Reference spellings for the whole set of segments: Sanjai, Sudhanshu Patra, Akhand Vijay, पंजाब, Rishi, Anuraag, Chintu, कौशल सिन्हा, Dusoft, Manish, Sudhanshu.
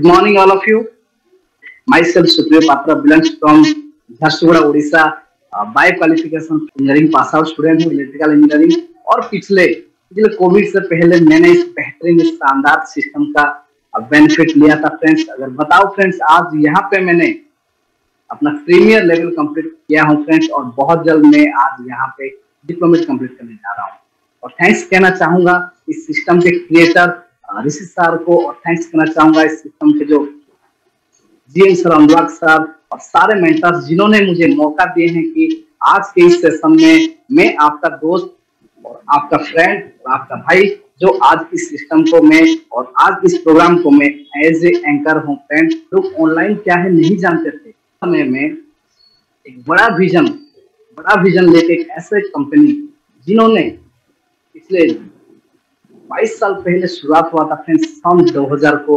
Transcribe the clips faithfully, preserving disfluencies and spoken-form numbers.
Good morning, all of you. Myself, Sudhanshu, Patra belongs from Jharsuguda, Odisha. Uh, by qualification, engineering pass out student हूँ, electrical engineering. और पिछले पिछले Covid से पहले मैंने इस बेहतरीन शानदार सिस्टम का बेनिफिट लिया था फ्रेंड्स। अगर बताओ फ्रेंड्स, आज यहाँ पे मैंने अपना प्रीमियर लेवल कंप्लीट किया हूँ फ्रेंड्स, और बहुत जल्द मैं आज यहाँ पे डिप्लोमेट कंप्लीट करने जा रहा हूँ। और थैंक्स कहना चाहूंगा इस सिस्टम के क्रिएटर ऋषि सर को, और थैंक्स कहना चाहूंगा इस सिस्टम के जो G M sir, Anurag sir और सारे मेंटर्स जिन्होंने मुझे मौका दिए हैं कि आज के इस सेशन में मैं आपका दोस्त और आपका फ्रेंड और आपका भाई, जो आज इस सिस्टम को मैं और आज इस प्रोग्राम को मैं एज ए एंकर हूँ। फ्रेंड लोग ऑनलाइन क्या है नहीं जानते थे, समय में एक बड़ा विजन बड़ा विजन लेके एक ऐसे कंपनी जिन्होंने पिछले बाईस साल पहले शुरुआत हुआ था फ्रेंड्स, सन दो हज़ार को,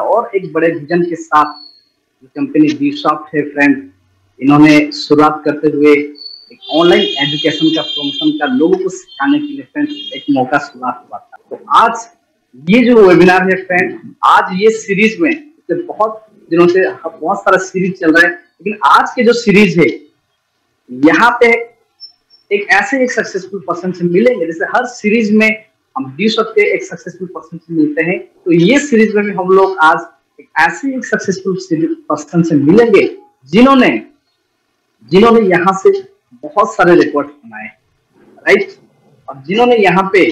और एक बड़े विजन के साथ जो कंपनी Dusoft है फ्रेंड, इन्होंने शुरुआत करते हुए एक ऑनलाइन एजुकेशन का प्रमोशन का लोगों को सिखाने के लिए फ्रेंड्स एक मौका शुरुआत हुआ था। तो आज ये जो वेबिनार है फ्रेंड, आज ये सीरीज में तो बहुत दिनों से बहुत सारा सीरीज चल रहा है, लेकिन आज के जो सीरीज है यहाँ पे एक ऐसे एक सक्सेसफुल पर्सन से मिलेंगे। जैसे हर सीरीज में हम Dusoft के एक सक्सेसफुल पर्सन से मिलते हैं, तो ये सीरीज में भी हम लोग आज एक ऐसे एक सक्सेसफुल पर्सन से मिलेंगे जिन्होंने जिन्होंने यहाँ से बहुत सारे रिकॉर्ड बनाए, राइट, और जिन्होंने यहाँ पे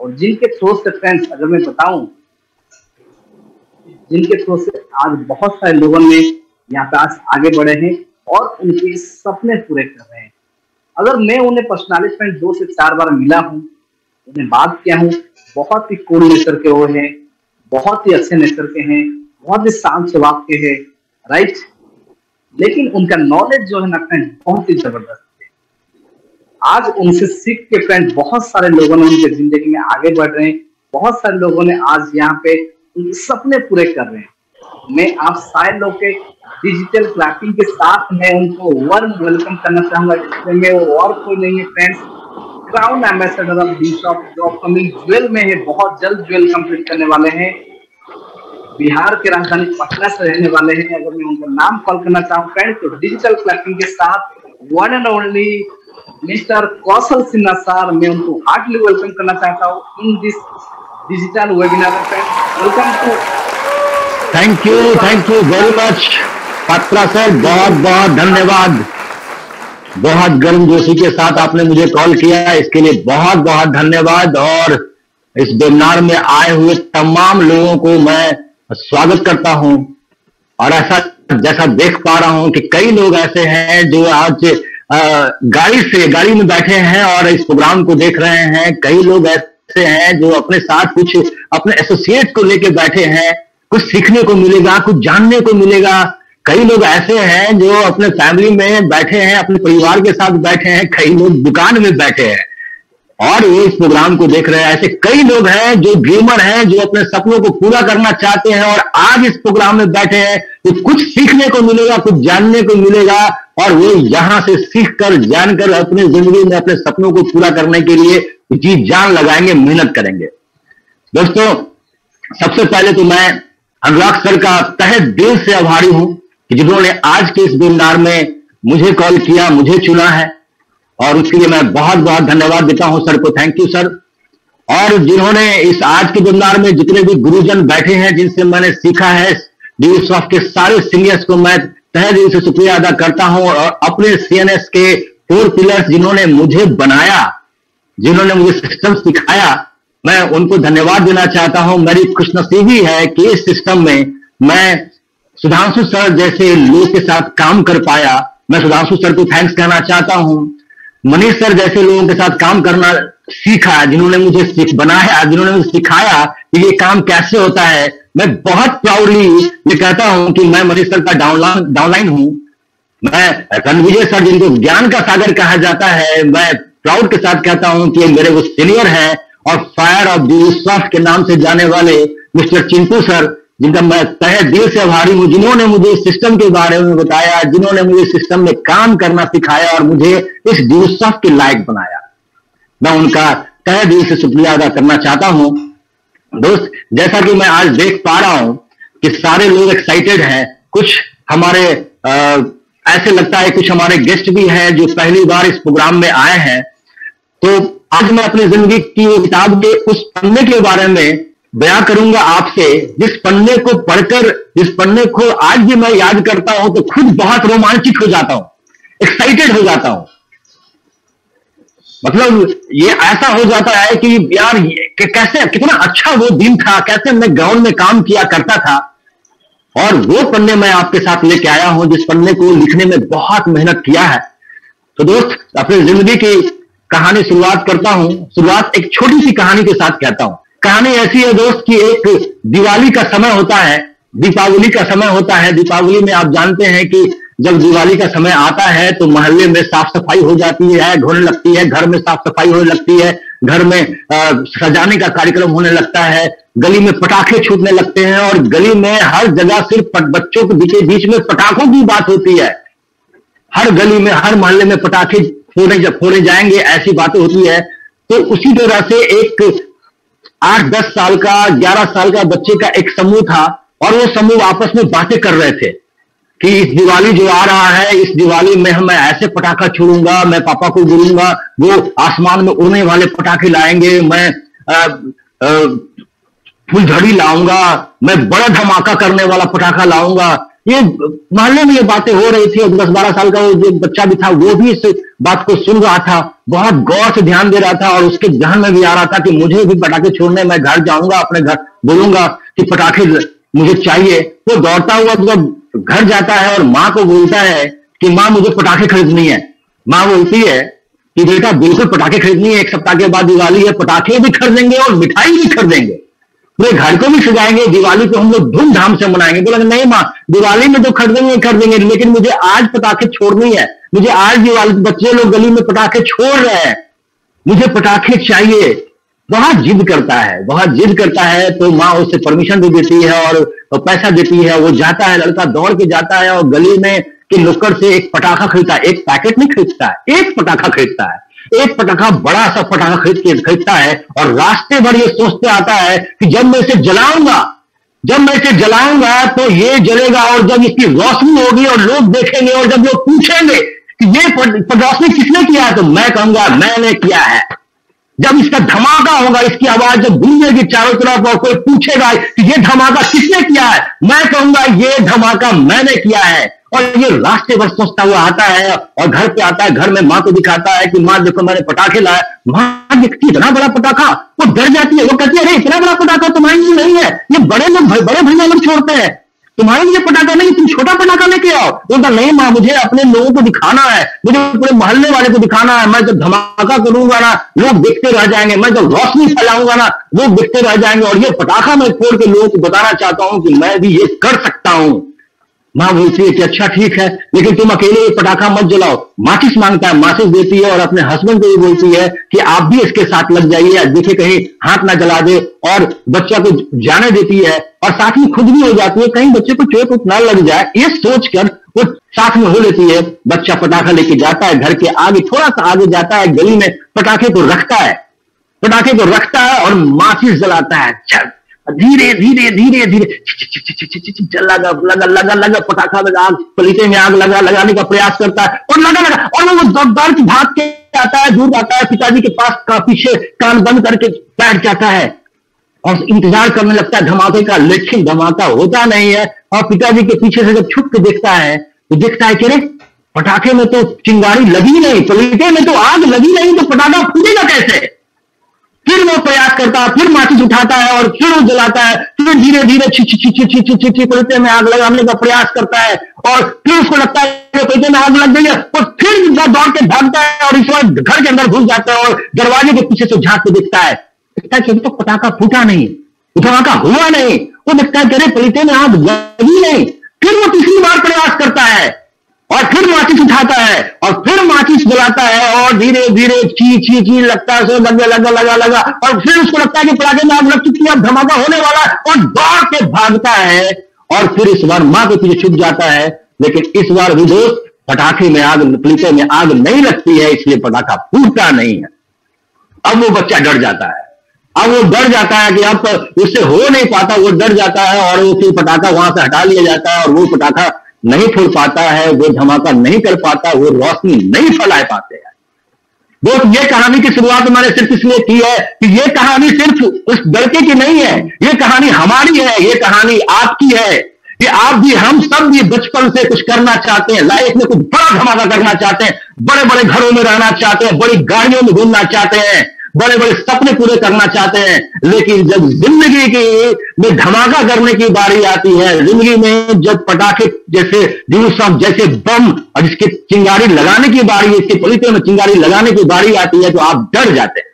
और जिनके थ्रू से फ्रेंड्स, अगर मैं बताऊं, जिनके थ्रू से आज बहुत सारे लोगों ने यहाँ पे आज आगे बढ़े हैं और उनके सपने पूरे कर रहे हैं। अगर मैं उन्हें पर्सनली फ्रेंड दो से चार बार मिला हूँ, उन्हें बात किया हूँ, बहुत ही कूल नेचर के वो हैं, बहुत ही अच्छे नेचर के हैं, बहुत ही शांत स्वभाव के हैं, राइट, लेकिन उनका नॉलेज जो है ना फ्रेंड बहुत ही जबरदस्त है। आज उनसे सीख के फ्रेंड बहुत सारे लोगों ने उनके जिंदगी में आगे बढ़ रहे हैं, बहुत सारे लोगों ने आज यहाँ पे सपने पूरे कर रहे हैं। मैं आप सारे लोग के डिजिटल क्लैपिंग के साथ मैं उनको वार्म वेलकम करना चाहूंगा, जिसमें वो और कोई नहीं है friends, crown ambassador of Dusoft, जो अपकमिंग ज्वेल में है, बहुत जल्द ज्वेल कंप्लीट करने वाले हैं, बिहार के राजधानी पटना से रहने वाले हैं। अगर मैं उनका नाम कॉल करना चाहूँ फ्रेंड, तो डिजिटल क्लैपिंग के साथ one and only mister कौशल सिन्हा sir, मैं उनको हार्टली वेलकम करना चाहता हूँ in this digital webinar friends. Welcome to, thank you thank you very much Patra sir, बहुत बहुत धन्यवाद। बहुत गर्मजोशी के साथ आपने मुझे कॉल किया, इसके लिए बहुत बहुत धन्यवाद। और इस वेबिनार में आए हुए तमाम लोगों को मैं स्वागत करता हूं, और ऐसा जैसा देख पा रहा हूं कि कई लोग ऐसे हैं जो आज गाड़ी से गाड़ी में बैठे हैं और इस प्रोग्राम को देख रहे हैं, कई लोग से हैं जो अपने साथ कुछ अपने एसोसिएट को लेके बैठे हैं, कुछ सीखने को मिलेगा, कुछ जानने को मिलेगा, कई लोग ऐसे हैं जो अपने फैमिली में बैठे हैं, अपने परिवार के साथ बैठे हैं, कई लोग दुकान में बैठे हैं और ये इस प्रोग्राम को देख रहे हैं। ऐसे कई लोग हैं जो ड्रीमर हैं, जो अपने सपनों को पूरा करना चाहते हैं और आज इस प्रोग्राम में बैठे हैं, तो कुछ सीखने को मिलेगा, कुछ जानने को मिलेगा, और वो यहां से सीखकर जानकर अपनी जिंदगी में अपने सपनों को पूरा करने के लिए जी जान लगाएंगे, मेहनत करेंगे। दोस्तों, सबसे पहले तो मैं अनुराग सर का तहे दिल से आभारी हूं कि जिन्होंने आज के इस वेबिनार में मुझे कॉल किया, मुझे चुना है, और उसके लिए मैं बहुत बहुत धन्यवाद देता हूं सर को। Thank you sir. और जिन्होंने इस आज के वेबिनार में जितने भी गुरुजन बैठे हैं, जिनसे मैंने सीखा है, Dusoft के सारे सीनियर्स को मैं तहे दिल से शुक्रिया अदा करता हूं, और अपने सीएनएस के फोर पिलर्स जिन्होंने मुझे बनाया, जिन्होंने मुझे सिस्टम सिखाया, मैं उनको धन्यवाद देना चाहता हूं। मेरी खुशनसीबी है कि इस सिस्टम में मैं सुधांशु सर जैसे लोग के साथ काम कर पाया। मैं सुधांशु सर को थैंक्स कहना चाहता हूं। मनीष सर जैसे लोगों के साथ काम करना सीखा, जिन्होंने मुझे सीख बनाया, जिन्होंने मुझे सिखाया कि ये काम कैसे होता है। मैं बहुत प्राउडली ये कहता हूं कि मैं मनीष सर का डाउनलाइन डाउनलाइन हूं। मैं अखंड विजय सर, जिनको ज्ञान का सागर कहा जाता है, मैं प्राउड के साथ कहता हूं कि मेरे वो सीनियर हैं, और फायर ऑफ Dusoft के नाम से जाने वाले मिस्टर चिंटू सर, जिनका मैं तहे दिल से आभारी हूं, जिन्होंने मुझे सिस्टम के बारे में बताया, जिन्होंने मुझे सिस्टम में काम करना सिखाया और मुझे इस Dusoft के लायक बनाया। मैं उनका तहे दिल से शुक्रिया अदा करना चाहता हूं। दोस्त, जैसा कि मैं आज देख पा रहा हूं कि सारे लोग एक्साइटेड हैं। कुछ हमारे आ, ऐसे लगता है कुछ हमारे गेस्ट भी हैं जो पहली बार इस प्रोग्राम में आए हैं। तो आज मैं अपनी जिंदगी की किताब के उस पन्ने के बारे में बयां करूंगा आपसे, जिस पन्ने को पढ़कर, जिस पन्ने को आज भी मैं याद करता हूं तो खुद बहुत रोमांचित हो जाता हूं, एक्साइटेड हो जाता हूं। मतलब ये ऐसा हो जाता है कि यार कैसे, कितना अच्छा वो दिन था, कैसे मैं ग्राउंड में काम किया करता था। और वो पन्ने मैं आपके साथ लेके आया हूं जिस पन्ने को लिखने में बहुत मेहनत किया है। तो दोस्त, अपनी जिंदगी की कहानी शुरुआत करता हूं। शुरुआत एक छोटी सी कहानी के साथ कहता हूं। कहानी ऐसी है दोस्त कि एक दिवाली का समय होता है, दीपावली का समय होता है। दीपावली में आप जानते हैं कि जब दिवाली का समय आता है तो मोहल्ले में साफ सफाई हो जाती है, ढोने लगती है, घर में साफ सफाई होने लगती है, घर में आ, सजाने का कार्यक्रम होने लगता है, गली में पटाखे छूटने लगते हैं। और गली में हर जगह सिर्फ बच्चों के बीच में पटाखों की बात होती है। हर गली में, हर मोहल्ले में पटाखे फोड़े फोड़े जाएंगे, ऐसी बातें होती है। तो उसी तरह से एक आठ दस साल का, ग्यारह साल का बच्चे का एक समूह था और वो समूह आपस में बातें कर रहे थे कि इस दिवाली जो आ रहा है, इस दिवाली में मैं ऐसे पटाखा छोड़ूंगा, मैं पापा को बोलूंगा वो आसमान में उड़ने वाले पटाखे लाएंगे, मैं फुलझड़ी लाऊंगा, मैं बड़ा धमाका करने वाला पटाखा लाऊंगा। ये मोहल्ले में ये बातें हो रही थी। दस बारह साल का वो जो बच्चा भी था वो भी इस बात को सुन रहा था, बहुत गौर से ध्यान दे रहा था। और उसके ध्यान में भी आ रहा था कि मुझे भी पटाखे छोड़ने, मैं घर जाऊंगा, अपने घर बोलूंगा कि पटाखे मुझे चाहिए। वो तो दौड़ता हुआ जब तो घर जाता है और माँ को बोलता है कि माँ मुझे पटाखे खरीदनी है। माँ बोलती है कि बेटा बिल्कुल पटाखे खरीदनी है, एक सप्ताह के बाद दिवाली है, पटाखे भी खरीदेंगे और मिठाई भी खरीदेंगे, पूरे घर को भी सजाएंगे, दिवाली को हम लोग धूमधाम से मनाएंगे। बोला नहीं माँ, दिवाली में तो खरीदेंगे खरीदेंगे लेकिन मुझे आज पटाखे छोड़नी है, मुझे आज दिवाली, बच्चे लोग गली में पटाखे छोड़ रहे हैं, मुझे पटाखे चाहिए। बहुत जिद करता है, बहुत जिद करता है। तो माँ उसे परमिशन भी देती है और पैसा देती है। वो जाता है, लड़का दौड़ के जाता है और गली में के नुक्कड़ से एक पटाखा खरीदता है। एक पैकेट नहीं खरीदता है, एक पटाखा खरीदता है, एक पटाखा, बड़ा सा पटाखा खरीद के खरीदता है। और रास्ते भर ये सोचते आता है कि जब मैं इसे जलाऊंगा, जब मैं इसे जलाऊंगा तो ये जलेगा, और जब इसकी रोशनी होगी और लोग देखेंगे, और जब लोग पूछेंगे कि ये रोशनी किसने किया है तो मैं कहूंगा मैंने किया है। जब इसका धमाका होगा, इसकी आवाज जब गूंजेगी चारों तरफ और कोई पूछेगा कि ये धमाका किसने किया है, मैं कहूंगा ये धमाका मैंने किया है। और ये रास्ते भर सोचता हुआ आता है और घर पे आता है, घर में माँ को दिखाता है कि माँ देखो मैंने पटाखे लाए। माँ देखती इतना बड़ा पटाखा, वो डर जाती है। वो कहती है अरे इतना बड़ा पटाखा तुम्हारे लिए नहीं है, ये बड़े लोग, बड़े भैया लोग छोड़ते हैं, तुम्हारे लिए पटाखा नहीं, तुम छोटा पटाखा लेके आओ। बोलता नहीं माँ, मुझे अपने लोगों को दिखाना है, मुझे पूरे मोहल्ले वाले को दिखाना है। मैं जब धमाका करूंगा ना लोग देखते रह जाएंगे, मैं जब रोशनी फैलाऊंगा ना लोग देखते रह जाएंगे, और ये पटाखा मैं फोड़ के लोगों को बताना चाहता हूं कि मैं भी ये कर सकता हूं। माँ बोलती है कि अच्छा ठीक है, लेकिन तुम अकेले ये पटाखा मत जलाओ। माचिस मांगता है, माचिस देती है और अपने हस्बैंड को भी बोलती है कि आप भी इसके साथ लग जाइए, देखे कहीं हाथ ना जला दे, और बच्चा को जाने देती है और साथ में खुद भी हो जाती है, कहीं बच्चे को चोट उतना लग जाए, ये सोचकर वो साथ में हो लेती है। बच्चा पटाखा लेके जाता है, घर के आगे थोड़ा सा आगे जाता है गली में, पटाखे को रखता है, पटाखे को रखता है और माचिस जलाता है। धीरे धीरे धीरे धीरे जल लगा लगा लगा लगा पटाखा लगा, पलीते में आग लगा, लगाने का प्रयास करता है और लगा लगा और वो दौड़ के भाग के आता है, दूर आता है, पिताजी के पास का पीछे कान बंद करके बैठ जाता है और इंतजार करने लगता है धमाके का। लेकिन धमाका होता नहीं है और पिताजी के पीछे से जब छुप के देखता है तो देखता है कि अरे पटाखे में तो चिंगारी लगी नहीं, पलीते में तो आग लगी नहीं, तो पटाखा फूटेगा कैसे। फिर वो प्रयास करता है, फिर माचिस उठाता है और फिर वो जलाता है, फिर धीरे धीरे छिछे पलते में आग लगाने का प्रयास करता है और फिर उसको लगता है पलते में आग लग गई है और फिर दौड़ के भागता है और इस बार घर के अंदर घुस जाता है और दरवाजे के पीछे से झांक के देखता है, देखता है कि तो पटाखा फूटा नहीं, धमाका हुआ नहीं। वो देखता है कि अरे पलते में आग लगी नहीं। फिर वो तीसरी बार प्रयास करता है और फिर माचिस उठाता है और फिर माचिस जलाता है और धीरे धीरे ची ची ची लगता है, लगा लगा लगा लगा और फिर उसको लगता है कि पटाखे में आग लग चुकी है, धमाका होने वाला है और दौड़ के भागता है और फिर इस बार माँ के पीछे छुप जाता है। लेकिन इस बार भी दोस्त पटाखे में आग, पलीते में आग नहीं लगती है, इसलिए पटाखा फूटता नहीं है। अब वो बच्चा डर जाता है, अब वो डर जाता है कि अब उससे हो नहीं पाता, वो डर जाता है और वो फिर पटाखा वहां से हटा लिया जाता है और वो पटाखा नहीं फोड़ पाता है, वो धमाका नहीं कर पाता, वो रोशनी नहीं फैला पाते हैं। दोस्त, ये कहानी की शुरुआत मैंने सिर्फ इसलिए की है कि ये कहानी सिर्फ उस लड़के की नहीं है, ये कहानी हमारी है, ये कहानी आपकी है कि आप भी, हम सब भी बचपन से कुछ करना चाहते हैं, लाइफ में कुछ बड़ा धमाका करना चाहते हैं, बड़े बड़े घरों में रहना चाहते हैं, बड़ी गाड़ियों में घूमना चाहते हैं, बड़े बड़े सपने पूरे करना चाहते हैं, लेकिन जब जिंदगी की में धमाका करने की बारी आती है, जिंदगी में जब पटाखे जैसे दूसरा जैसे बम और इसके चिंगारी लगाने की बारी, इसके पलिते में चिंगारी लगाने की बारी आती है, तो आप डर जाते हैं,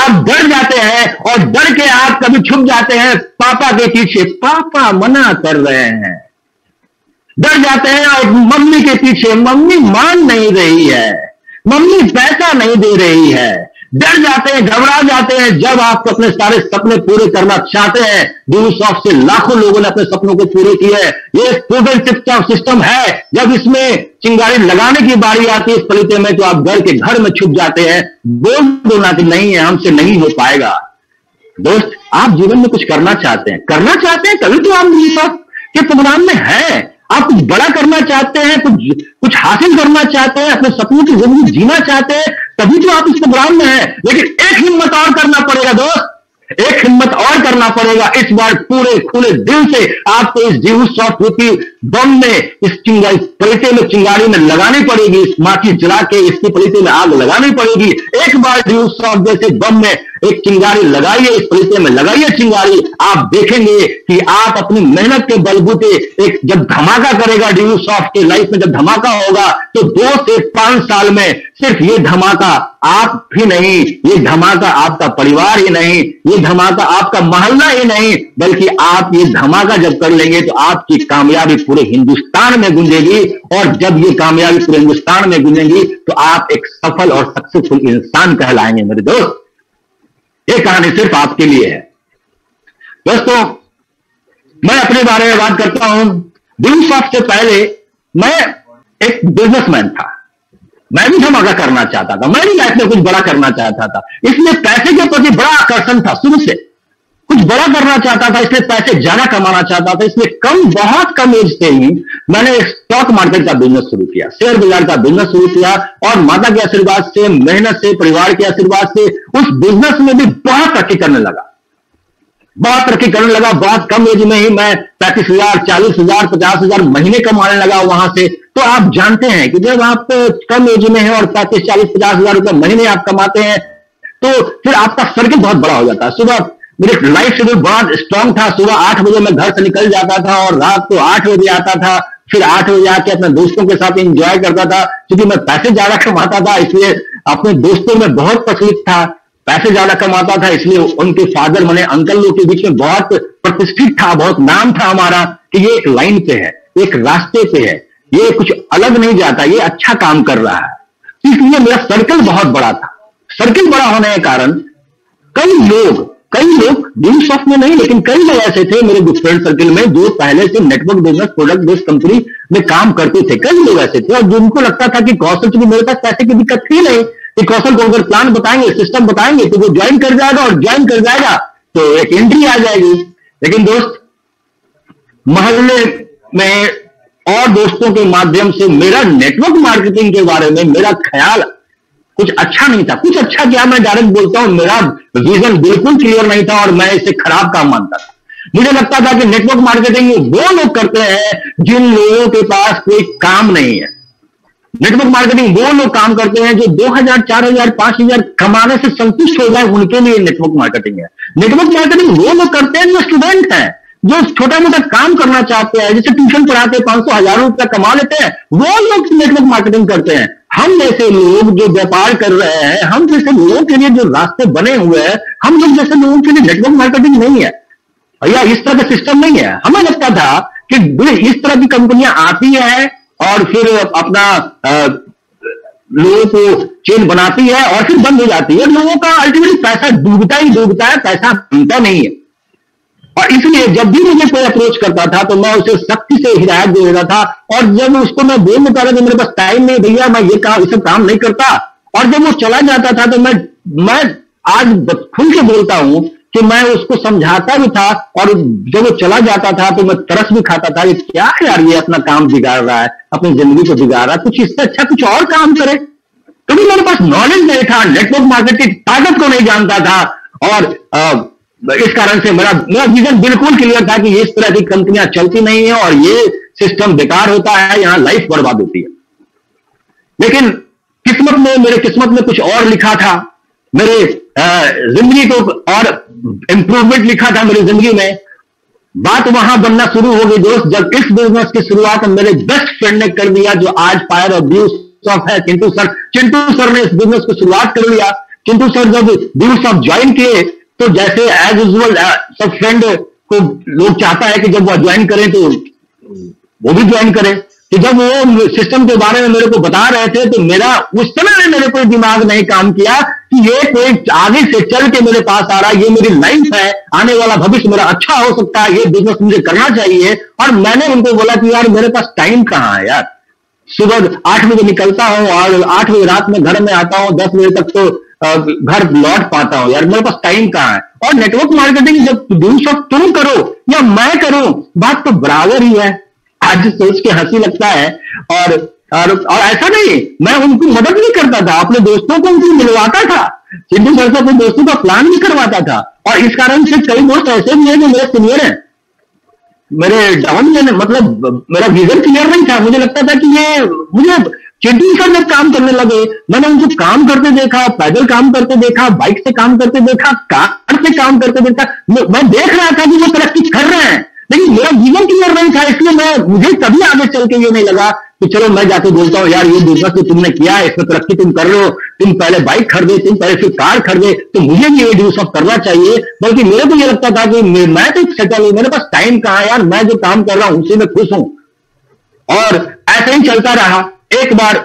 आप डर जाते हैं और डर के आप कभी छुप जाते हैं पापा के पीछे, पापा मना कर रहे हैं, डर जाते हैं और मम्मी के पीछे, मम्मी मान नहीं रही है, मम्मी पैसा नहीं दे रही है, डर जाते हैं, घबरा जाते हैं। जब आप अपने सारे सपने पूरे करना चाहते हैं, दूसॉफ्ट से लाखों लोगों ने अपने सपनों को पूरे किए, ये स्टूडेंट सिस्टम है, जब इसमें चिंगारी लगाने की बारी आती है इस पलीते में, तो आप घर के घर में छुप जाते हैं, बोल दो ना कि नहीं है, हमसे नहीं हो पाएगा। दोस्त, आप जीवन में कुछ करना चाहते हैं, करना चाहते हैं तभी तो आप दूसॉफ्ट के प्रोग्राम में है, आप कुछ बड़ा करना चाहते हैं, कुछ कुछ हासिल करना चाहते हैं, अपने सपनों की जिंदगी जीना चाहते हैं, तभी तो आप इस प्रोग्राम में हैं। लेकिन एक हिम्मत और करना पड़ेगा दोस्त, एक हिम्मत और करना पड़ेगा। इस बार पूरे खुले दिल से आपको इस जीव सॉफ्ट रूपी बम में, इस चिंगारी पलटे में चिंगारी में लगानी पड़ेगी, इस माखी जला के इसकी पलटे में आग लगानी पड़ेगी। एक बार जीव सॉफ्ट जैसे बम में एक चिंगारी लगाइए, इस परिचय में लगाइए चिंगारी, आप देखेंगे कि आप अपनी मेहनत के बलबूते एक जब धमाका करेगा ड्यूसॉफ्ट के लाइफ में, जब धमाका होगा तो दो से पांच साल में सिर्फ ये धमाका आप भी नहीं, ये धमाका आपका परिवार ही नहीं, ये धमाका आपका मोहल्ला ही नहीं, बल्कि आप ये धमाका जब कर लेंगे तो आपकी कामयाबी पूरे हिंदुस्तान में गूंजेगी, और जब ये कामयाबी पूरे हिंदुस्तान में गूंजेगी तो आप एक सफल और सक्सेसफुल इंसान कहलाएंगे। मेरे दोस्त, ये कहानी सिर्फ आपके लिए है। दोस्तों, मैं अपने बारे में बात करता हूं। दूसॉफ्ट से पहले मैं एक बिजनेसमैन था, मैं भी धमाका करना चाहता था, मैं भी लाइफ में कुछ बड़ा करना चाहता था, इसलिए पैसे के प्रति बड़ा आकर्षण था, शुरू से कुछ बड़ा करना चाहता था, इसलिए पैसे ज्यादा कमाना चाहता था, इसलिए कम बहुत कम एज से ही मैंने स्टॉक मार्केट का बिजनेस शुरू किया, शेयर बाजार का बिजनेस शुरू किया, और माता के आशीर्वाद से, मेहनत से, परिवार के आशीर्वाद से उस बिजनेस में भी बहुत तरक्की करने लगा, बहुत तरक्की करने लगा। बहुत कम एज में ही मैं पैंतीस हजार चालीस हजार पचास हजार महीने कमाने लगा वहां से। तो आप जानते हैं कि जब आप कम एज में है और पैंतीस चालीस पचास हजार रुपये महीने आप कमाते हैं तो फिर आपका सर्किल बहुत बड़ा हो जाता है। सुबह मेरे लाइफ शेड्यूल बहुत स्ट्रांग था, सुबह आठ बजे मैं घर से निकल जाता था और रात को आठ बजे आता था, फिर आठ बजे आके अपने दोस्तों के साथ एंजॉय करता था। क्योंकि मैं पैसे ज्यादा कमाता था इसलिए अपने दोस्तों में बहुत तकलीफ था, पैसे ज्यादा कमाता था इसलिए उनके फादर मैंने अंकल लोग के बीच में बहुत प्रतिष्ठित था, बहुत नाम था हमारा कि ये एक लाइन पे है, एक रास्ते पे है, ये कुछ अलग नहीं जाता, ये अच्छा काम कर रहा है। इसलिए मेरा सर्कल बहुत बड़ा था। सर्कल बड़ा होने के कारण कई लोग कई लोग दूसॉफ्ट में नहीं लेकिन कई लोग ऐसे थे मेरे फ्रेंड सर्किल में जो पहले से network business, product based company में काम करते थे। कई लोग ऐसे थे और जिनको लगता था कि कौशल, चूंकि मेरे पास पैसे की दिक्कत थी नहीं, कि कौशल को अगर प्लान बताएंगे, सिस्टम बताएंगे तो वो ज्वाइन कर जाएगा और ज्वाइन कर जाएगा तो एक एंट्री आ जाएगी। लेकिन दोस्त, मोहल्ले में और दोस्तों के माध्यम से मेरा नेटवर्क मार्केटिंग के बारे में मेरा ख्याल कुछ अच्छा नहीं था, कुछ अच्छा क्या मैं डायरेक्ट बोलता हूं, मेरा विजन बिल्कुल क्लियर नहीं था और मैं इसे खराब काम मानता था। मुझे लगता था कि नेटवर्क मार्केटिंग वो लोग करते हैं जिन लोगों के पास कोई काम नहीं है, नेटवर्क मार्केटिंग वो लोग काम करते हैं जो दो हजार, चार हजार, पांच हजार कमाने से संतुष्ट हो जाए, उनके लिए नेटवर्क मार्केटिंग है। नेटवर्क मार्केटिंग वो लोग करते हैं जो स्टूडेंट हैं, जो छोटा मोटा काम करना चाहते हैं, जैसे ट्यूशन पढ़ाते हैं, पांच सौ हजारों रुपया कमा लेते हैं, वो लोग नेटवर्क मार्केटिंग करते हैं। हम जैसे लोग जो व्यापार कर रहे हैं, हम जैसे लोगों के लिए जो रास्ते बने हुए हैं, हम लोग जैसे लोगों के लिए नेटवर्क मार्केटिंग नहीं है या इस तरह का सिस्टम नहीं है। हमें लगता था कि इस तरह की कंपनियां आती है और फिर अपना लोगों को चेन बनाती है और फिर बंद हो जाती है, लोगों का अल्टीमेटली पैसा डूबता ही डूबता है, पैसा बनता नहीं है। और इसलिए जब भी मुझे कोई अप्रोच करता था तो मैं उसे सख्ती से हिदायत दे देता था, और जब उसको मैं बोल देता था कि मेरे पास टाइम नहीं भैया, मैं ये काम ये सब काम नहीं करता, और जब वो चला जाता था तो मैं मैं आज खुल के बोलता हूं कि मैं उसको समझाता भी था और जब वो चला जाता था तो मैं तरस भी खाता था, ये क्या यार ये अपना काम बिगाड़ रहा है, अपनी जिंदगी को बिगाड़ रहा है, कुछ इससे अच्छा कुछ और काम करे। कभी मेरे पास नॉलेज नहीं था, नेटवर्क मार्केट की ताकत को नहीं जानता था और आ, इस कारण से मेरा मेरा विजन बिल्कुल क्लियर था कि इस तरह की कंपनियां चलती नहीं है और ये सिस्टम बेकार होता है, यहां लाइफ बर्बाद होती है। लेकिन किस्मत में, मेरे किस्मत में कुछ और लिखा था, मेरे जिंदगी को और इंप्रूवमेंट लिखा था मेरी जिंदगी में। बात वहां बनना शुरू हो गई दोस्त जब इस बिजनेस की शुरुआत मेरे बेस्ट फ्रेंड ने कर दिया जो आज पायर और Dusoft है, चिंटू सर। चिंटू सर ने इस बिजनेस को शुरुआत कर लिया। चिंटू सर जब Dusoft ज्वाइन किए तो जैसे एज यूजुअल सब फ्रेंड को लोग चाहता है कि जब वो ज्वाइन करें तो वो भी ज्वाइन करें, तो जब वो सिस्टम के बारे में मेरे को बता रहे थे तो मेरा उस समय मेरे कोई दिमाग नहीं काम किया कि ये कोई आगे से चल के मेरे पास आ रहा है, ये मेरी लाइफ है, आने वाला भविष्य मेरा अच्छा हो सकता है, ये बिजनेस मुझे करना चाहिए। और मैंने उनको बोला कि यार मेरे पास टाइम कहाँ है यार, सुबह आठ बजे निकलता हूँ और आठ बजे रात में घर में आता हूँ, दस बजे तक तो घर लौट पाता हूं, यार मेरे पास टाइम कहां है। और नेटवर्क मार्केटिंग जब Dusoft तुम करो या मैं करूं बात तो बराबर ही है, आज सोच के हंसी लगता है। और और, और ऐसा नहीं, मैं उनको मदद भी करता था, अपने दोस्तों को उनको मिलवाता था, चिंटू सर से अपने दोस्तों का प्लान भी करवाता था। और इस कारण से कई दोस्त ऐसे भी हैं जो मेरे सीनियर हैं, मेरे डाउन में, मतलब मेरा विजन क्लियर नहीं था, मुझे लगता था कि ये मुझे चिंटू सर जब काम करने लगे मैंने उनको काम करते देखा, पैदल काम करते देखा, बाइक से काम करते देखा, कार से काम करते देखा, मैं देख रहा था कि वो तरक्की कर रहे हैं। लेकिन मेरा जीवन क्लियर नहीं था, इसलिए मैं मुझे कभी आगे चल के ये नहीं लगा कि चलो मैं जाके बोलता हूँ यार ये बिजनेस जो तुमने किया है इसमें तरक्की तुम कर रहे हो, तुम पहले बाइक खरीदे, तुम पहले फिर कार खरीदे, तो मुझे भी ये Dusoft करना चाहिए। बल्कि मेरे को ये लगता था कि मैं तो सेटल हूं, मेरे पास टाइम कहाँ है यार, मैं जो काम कर रहा हूं उसी में खुश हूं। और ऐसे ही चलता रहा। एक बार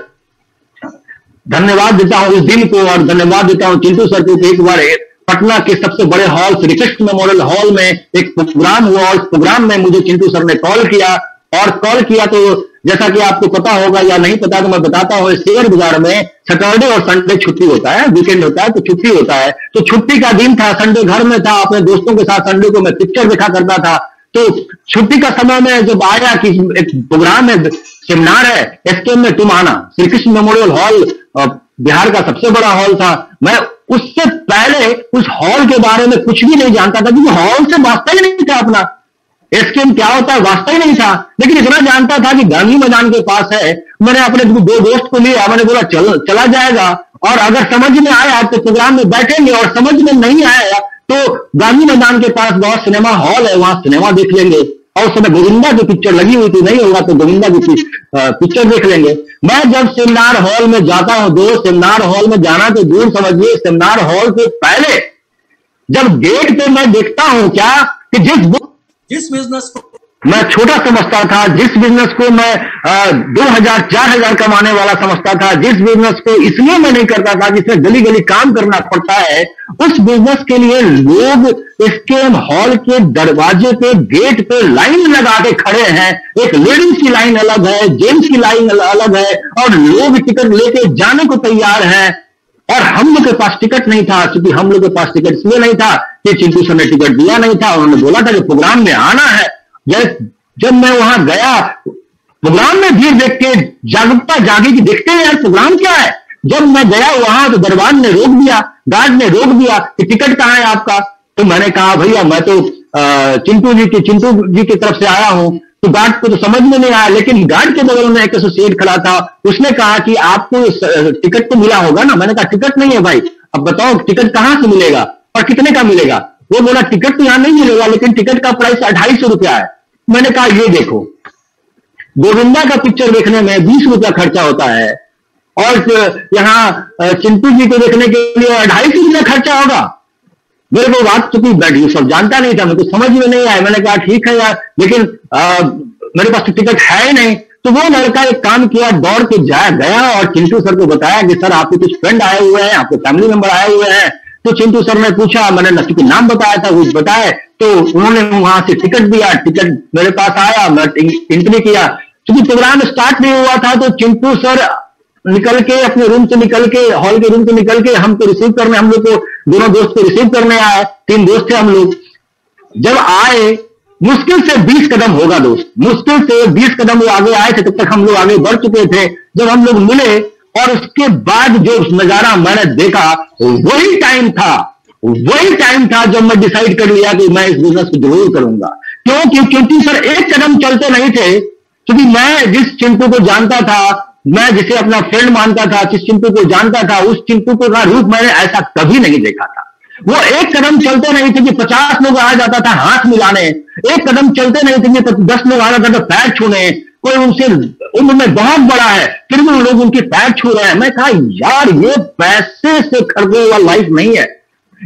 धन्यवाद देता हूं उस दिन को और धन्यवाद देता हूं चिंटू सर को। एक बार पटना के सबसे बड़े hall Shri Krishna memorial hall में एक प्रोग्राम हुआ और प्रोग्राम में मुझे चिंटू सर ने कॉल किया और कॉल किया तो जैसा कि आपको पता होगा या नहीं पता तो मैं बताता हूं, शेयर बाजार में सैटरडे और संडे छुट्टी होता है, वीकेंड होता है तो छुट्टी होता है। तो छुट्टी का दिन था, संडे घर में था, अपने दोस्तों के साथ संडे को मैं पिक्चर देखा करता था। तो छुट्टी का समय में जब आया कि एक प्रोग्राम है, सेमिनार है एसकेएम में, तुम आना। श्री कृष्ण मेमोरियल हॉल बिहार का सबसे बड़ा हॉल था। मैं उससे पहले उस हॉल के बारे में कुछ भी नहीं जानता था क्योंकि हॉल से वास्ता ही नहीं था, अपना एसकेएम क्या होता है वास्ता ही नहीं था। लेकिन इतना जानता था कि गांधी मैदान के पास है। मैंने अपने दो दोस्त को लिया, मैंने बोला चल चला जाएगा और अगर समझ में आया तो प्रोग्राम में बैठेंगे और समझ में नहीं आया तो गांधी मैदान के पास बहुत सिनेमा हॉल है, वहां सिनेमा देख लेंगे। और उस समय गोविंदा की पिक्चर लगी हुई थी, नहीं होगा तो गोविंदा की पिक्चर देख लेंगे। मैं जब सेमिनार हॉल में जाता हूं दोस्त, सेमिनार हॉल में जाना तो दूर समझिए, सेमिनार हॉल से पहले जब गेट पे मैं देखता हूं क्या कि जिस जिस बिजनेस को मैं छोटा समझता था, जिस बिजनेस को मैं दो हजार चार हजार कमाने वाला समझता था, जिस बिजनेस को इसलिए मैं नहीं करता था जिसमें गली गली काम करना पड़ता है, उस बिजनेस के लिए लोग इसके हॉल के दरवाजे पे गेट पे लाइन लगा के खड़े हैं। एक लेडीज की लाइन अलग है, जेंट्स की लाइन अलग है और लोग टिकट लेके जाने को तैयार हैं। और हम लोग के पास टिकट नहीं था क्योंकि हम लोग के पास टिकट इसलिए नहीं था कि चिंटू सर ने टिकट दिया नहीं था, उन्होंने बोला था कि प्रोग्राम में आना है। जब मैं वहां गया प्रोग्राम में भीड़ देख के जागरूकता जागी कि देखते हैं यार प्रोग्राम क्या है। जब मैं गया वहां तो दरबार ने रोक दिया, गार्ड ने रोक दिया कि टिकट कहाँ है आपका। तो मैंने कहा भैया मैं तो चिंटू जी की चिंटू जी की तरफ से आया हूं। तो गार्ड को तो समझ में नहीं आया, लेकिन गार्ड के बगल में एक एसोसिएट खड़ा था, उसने कहा कि आपको टिकट तो मिला होगा ना। मैंने कहा टिकट नहीं है भाई, अब बताओ टिकट कहाँ से मिलेगा और कितने का मिलेगा। वो बोला टिकट तो यहां नहीं मिलेगा, लेकिन टिकट का प्राइस अढ़ाई सौ रुपया है। मैंने कहा ये देखो, गोविंदा का पिक्चर देखने में बीस रुपया खर्चा होता है और यहाँ चिंटू जी को देखने के लिए अढ़ाई सौ रुपया खर्चा होगा। मेरे को बात चुकी बैठी, सब जानता नहीं था, मेरे को समझ में नहीं आया। मैंने कहा ठीक है यार, लेकिन आ, मेरे पास तो टिकट है ही नहीं। तो वो लड़का एक काम किया, दौड़ के जाया गया और चिंटू सर को बताया कि सर आपके कुछ फ्रेंड आए हुए हैं, आपके फैमिली मेंबर आए हुए हैं। तो चिंटू सर ने पूछा, मैंने नक्की के नाम बताया था, वो बताए तो उन्होंने वहां से टिकट दिया। टिकट मेरे पास आया, मैं एंट्री किया। क्योंकि प्रोग्राम स्टार्ट नहीं हुआ था तो चिंटू सर निकल के अपने रूम से निकल के हॉल के रूम से निकल के हमको रिसीव करने हम लोग को दोनों दोस्त को रिसीव करने आए। तीन दोस्त थे हम लोग। जब आए मुश्किल से बीस कदम होगा दोस्त, मुश्किल से बीस कदम वो आगे आए थे, तब तक हम लोग आगे बढ़ चुके थे। जब हम लोग मिले और उसके बाद जो नजारा मैंने देखा वही टाइम था, वही टाइम था जब मैं डिसाइड कर लिया कि मैं इस बिजनेस को जरूर करूंगा। क्योंकि क्योंकि सर एक कदम चलते नहीं थे, क्योंकि मैं जिस चिंटू को जानता था, मैं जिसे अपना फ्रेंड मानता था, जिस चिंटू को जानता था, उस चिंटू को का रूप मैंने ऐसा कभी नहीं देखा था। वो एक कदम चलते नहीं थे कि पचास लोग आ जाता था हाथ मिलाने, एक कदम चलते नहीं थे कि तो दस लोग आ जाता था पैर छूने, कोई उनसे उम्र में बहुत बड़ा है फिर भी लोग उनके पैर छू रहे हैं। मैं कहा यार ये पैसे से खरीदा हुआ लाइफ नहीं है,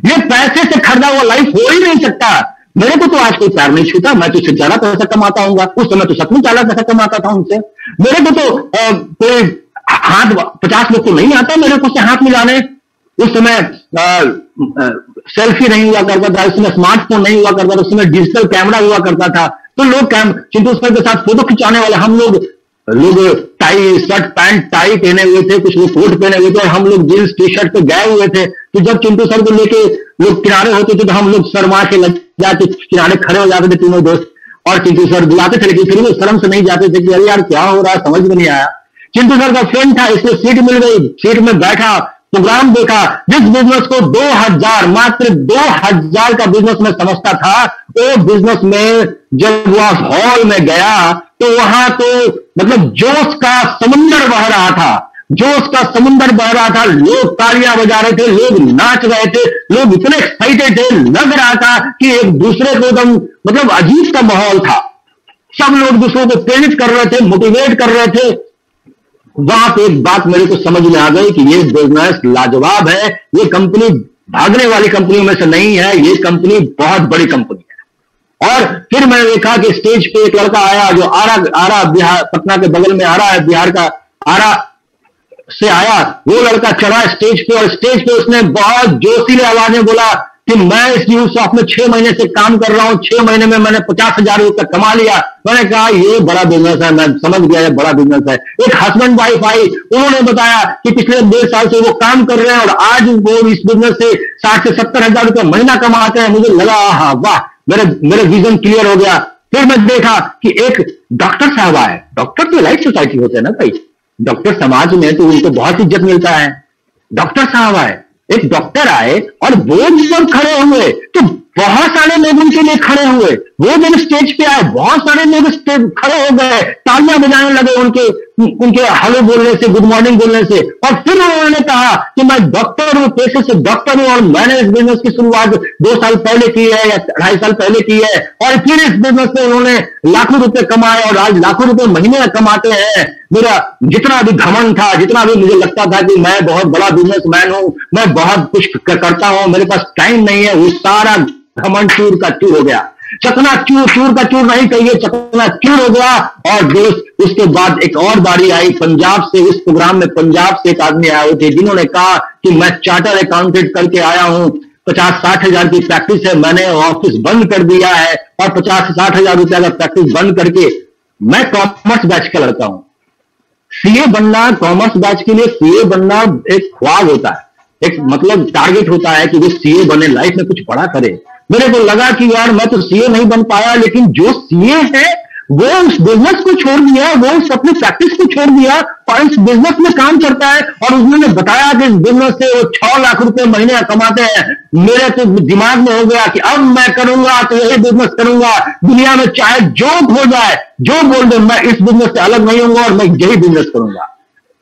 ये पैसे से खरीदा हुआ लाइफ हो ही नहीं सकता। मेरे को तो आज कोई प्यार नहीं छूता, मैं तो सिर्फ ज्यादा पैसा कमाता हूँ, उस समय तो सच में ज्यादा पैसा कमाता था उनसे। मेरे को तो कोई हाथ पचास लोग को नहीं आता मेरे को उससे हाथ मिलाने, उस समय सेल्फी नहीं हुआ करता था, उस समय स्मार्टफोन नहीं हुआ करता था, उस समय डिजिटल कैमरा हुआ करता था। तो लोग कैम चिंटू सर के साथ फोटो खिंचाने वाले, हम लोग लोग टाई शर्ट पैंट टाई पहने हुए थे, कुछ लोग कोट पहने हुए थे और हम लोग जींस टी शर्ट पे गए हुए थे। तो जब चिंटू सर को लेके लोग किनारे होते थे तो हम लोग शर्मा के लग जाते, किनारे खड़े हो जाते थे तीनों दोस्त और चिंटू सर बुलाते थे, लेकिन फिर वो शर्म से नहीं जाते थे कि अरे यार क्या हो रहा है समझ में नहीं आया। चिंटू सर का फ्रेंड था इसलिए सीट मिल गई, सीट में बैठा, प्रोग्राम देखा। जिस बिजनेस को दो हजार मात्र दो हजार का बिजनेस में समझता था, वो बिजनेस में जब वह हॉल में गया तो वहां तो मतलब जोश का समुंदर बह रहा था, जोश का समुंदर बह रहा था। लोग तालियां बजा रहे थे, लोग नाच रहे थे, लोग इतने एक्साइटेड थे, लग रहा था कि एक दूसरे को एकदम मतलब अजीब का माहौल था। सब लोग दूसरों को प्रेरित कर रहे थे, मोटिवेट कर रहे थे। वहां पे एक बात मेरे को समझ में आ गई कि ये बिजनेस लाजवाब है, ये कंपनी भागने वाली कंपनियों में से नहीं है, ये कंपनी बहुत बड़ी कंपनी है। और फिर मैंने देखा कि स्टेज पे एक लड़का आया जो आरा आरा बिहार पटना के बगल में आरा है, बिहार का आरा से आया। वो लड़का चढ़ा स्टेज पे और स्टेज पे उसने बहुत जोशीले आवाज में बोला कि मैं इस ड्यूसॉफ्ट में छह महीने से काम कर रहा हूं, छह महीने में मैंने पचास हजार रुपये कमा लिया। मैंने कहा ये बड़ा बिजनेस है, मैं समझ गया ये बड़ा बिजनेस है। एक हस्बैंड वाइफ आई, उन्होंने बताया कि पिछले डेढ़ साल से वो काम कर रहे हैं और आज वो इस बिजनेस से साठ से सत्तर हजार रुपये महीना कमाते हैं। मुझे लगा हाँ वाह, मेरे मेरे विजन क्लियर हो गया। फिर मैं देखा कि एक डॉक्टर साहब आए, डॉक्टर तो लाइट सोसाइटी होते हैं ना भाई, डॉक्टर समाज में तो उनको बहुत इज्जत मिलता है। डॉक्टर साहब आए, एक डॉक्टर आए और वो जब खड़े हुए तो बहुत सारे लोग उनके लिए खड़े हुए। वो जब स्टेज पे आए बहुत सारे लोग खड़े हो गए, तालियां बजाने लगे उनके उनके हेलो बोलने से, गुड मॉर्निंग बोलने से। और फिर उन्होंने कहा कि मैं डॉक्टर हूं, पेशे से डॉक्टर हूं और मैंने इस बिजनेस की शुरुआत दो साल पहले की है या ढाई साल पहले की है और फिर इस बिजनेस में उन्होंने लाखों रुपए कमाए और आज लाखों रुपए महीने में कमाते हैं। मेरा जितना भी घमंड था, जितना भी मुझे लगता था कि मैं बहुत बड़ा बिजनेसमैन हूं, मैं बहुत कुछ करता हूं, मेरे पास टाइम नहीं है, वो सारा घमंड चूर का चूर हो गया। चकना चूर चूर का चूर नहीं कहिए, चकना चूर हो गया। और दोस्त उसके बाद एक और बारी आई पंजाब से। इस प्रोग्राम में पंजाब से एक आदमी आए हुए थे जिन्होंने कहा कि मैं चार्टर अकाउंटेंट करके आया हूं, पचास साठ हजार की प्रैक्टिस है, मैंने ऑफिस बंद कर दिया है और पचास साठ हजार रुपया का प्रैक्टिस बंद करके, मैं कॉमर्स बैच का लड़का हूं, सीए बनना, कॉमर्स बैच के लिए सीए बनना एक ख्वाब होता है, एक मतलब टारगेट होता है कि वो सीए बने, लाइफ में कुछ बड़ा करे। मेरे को लगा कि यार मैं तो सीए नहीं बन पाया, लेकिन जो सीए है वो उस बिजनेस को छोड़ दिया, वो उस अपनी प्रैक्टिस को छोड़ दिया और इस बिजनेस में काम करता है और उन्होंने बताया कि इस बिजनेस से वो छह लाख रुपए महीने कमाते हैं। मेरे तो दिमाग में हो गया कि अब मैं करूंगा तो यही बिजनेस करूंगा, दुनिया में चाहे जो हो जाए, जो बोल दे, मैं इस बिजनेस से अलग नहीं होऊंगा और मैं यही बिजनेस करूंगा।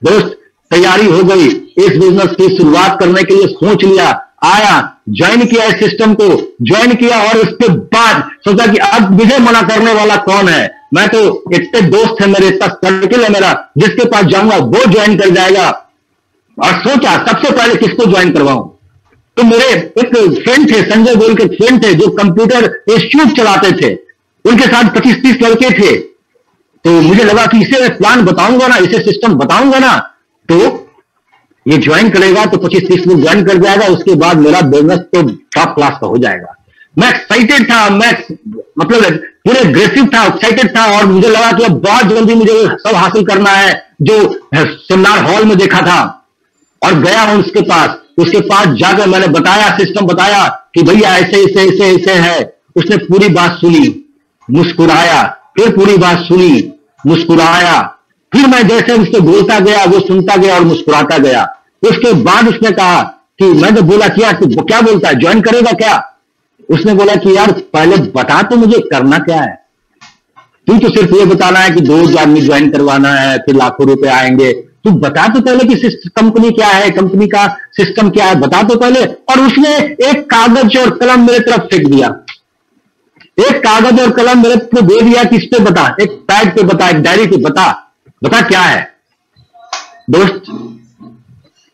दोस्त तैयारी हो गई, इस बिजनेस की शुरुआत करने के लिए सोच लिया, आया, ज्वाइन किया, इस सिस्टम को ज्वाइन किया और उसके बाद सोचा कि अब मुझे मना करने वाला कौन है। मैं तो इतने दोस्त है मेरे, इतना सर्किल है मेरा, जिसके पास जाऊंगा वो ज्वाइन कर जाएगा। और सोचा सबसे पहले किसको ज्वाइन करवाऊं, तो मेरे एक फ्रेंड थे संजय बोल के फ्रेंड थे जो कंप्यूटर इंस्टीट्यूट चलाते थे, उनके साथ पच्चीस तीस लड़के थे। तो मुझे लगा कि इसे मैं प्लान बताऊंगा ना, इसे सिस्टम बताऊंगा ना तो ये ज्वाइन करेगा तो पच्चीस तीस लोग ज्वाइन कर जाएगा, उसके बाद मेरा बिजनेस तो टॉप क्लास का हो जाएगा। मैं एक्साइटेड था, मैं मतलब फिर एग्रेसिव था, एक्साइटेड था और मुझे लगा कि अब बहुत जल्दी मुझे सब हासिल करना है जो सेमिनार हॉल में देखा था। और गया हूं उसके पास, उसके पास जाकर मैंने बताया, सिस्टम बताया कि भैया ऐसे ऐसे ऐसे ऐसे है। उसने पूरी बात सुनी, मुस्कुराया, फिर पूरी बात सुनी, मुस्कुराया, फिर मैं जैसे उससे बोलता गया वो सुनता गया और मुस्कुराता गया। उसके बाद उसने कहा कि मैंने बोला क्या तू क्या बोलता है, ज्वाइन करेगा क्या? उसने बोला कि यार पहले बता तो मुझे करना क्या है, तू तो सिर्फ ये बताना है कि दो आदमी ज्वाइन करवाना है फिर लाखों रुपए आएंगे, तू बता तो पहले कि कंपनी क्या है, कंपनी का सिस्टम क्या है, बता तो पहले। और उसने एक कागज और कलम मेरे तरफ फेंक दिया, एक कागज और कलम मेरे को दे दिया कि इस पे बता, एक पैड पे बता, एक डायरी पे बता, बता क्या है। दोस्त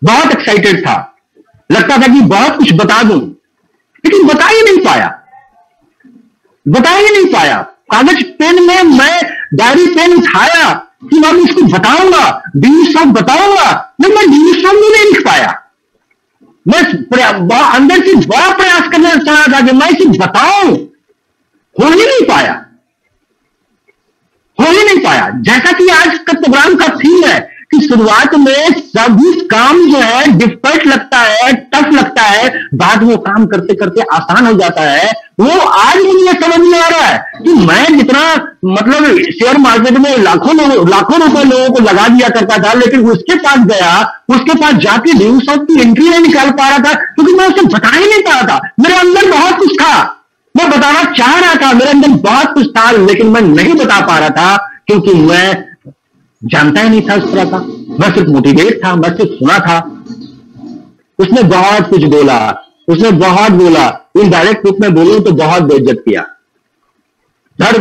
बहुत एक्साइटेड था, लगता था कि बहुत कुछ बता दूं, लेकिन बता ही नहीं पाया, बता ही नहीं पाया। कागज पेन में मैं डायरी पेन उठाया कि मैं इसको बताऊंगा, डीयूसॉफ्ट बताऊंगा, लेकिन मैं डीयूसॉफ्ट में नहीं लिख पाया। मैं अंदर से बड़ा प्रयास करना चाह रहा था कि मैं इसे बताऊं, हो ही नहीं पाया, हो ही नहीं पाया। जैसा कि आज का प्रोग्राम का थीम है कि शुरुआत में सभी काम जो है डिफिकल्ट लगता है, टफ लगता है, बाद में काम करते करते आसान हो जाता है। वो आज मुझे समझ में आ रहा है कि मैं जितना मतलब शेयर मार्केट में लाखों लाखों रुपए लोगों को लगा दिया करता था, लेकिन उसके पास गया, उसके पास जाके डीयूसॉफ्ट की एंट्री नहीं निकाल पा रहा था क्योंकि मैं उसे बता ही नहीं पा रहा था। मेरे अंदर बहुत कुछ था, मैं बताना चाह रहा था, मेरे अंदर बहुत कुछ था, लेकिन मैं नहीं बता पा रहा था क्योंकि मैं जानता ही नहीं था उस तरह का। मैं सिर्फ मोटिवेट था, मैं सिर्फ सुना था। उसने बहुत कुछ बोला, उसने बहुत बोला, इन डायरेक्ट रूप में बोलूं तो बहुत बेइज्जत किया, धड़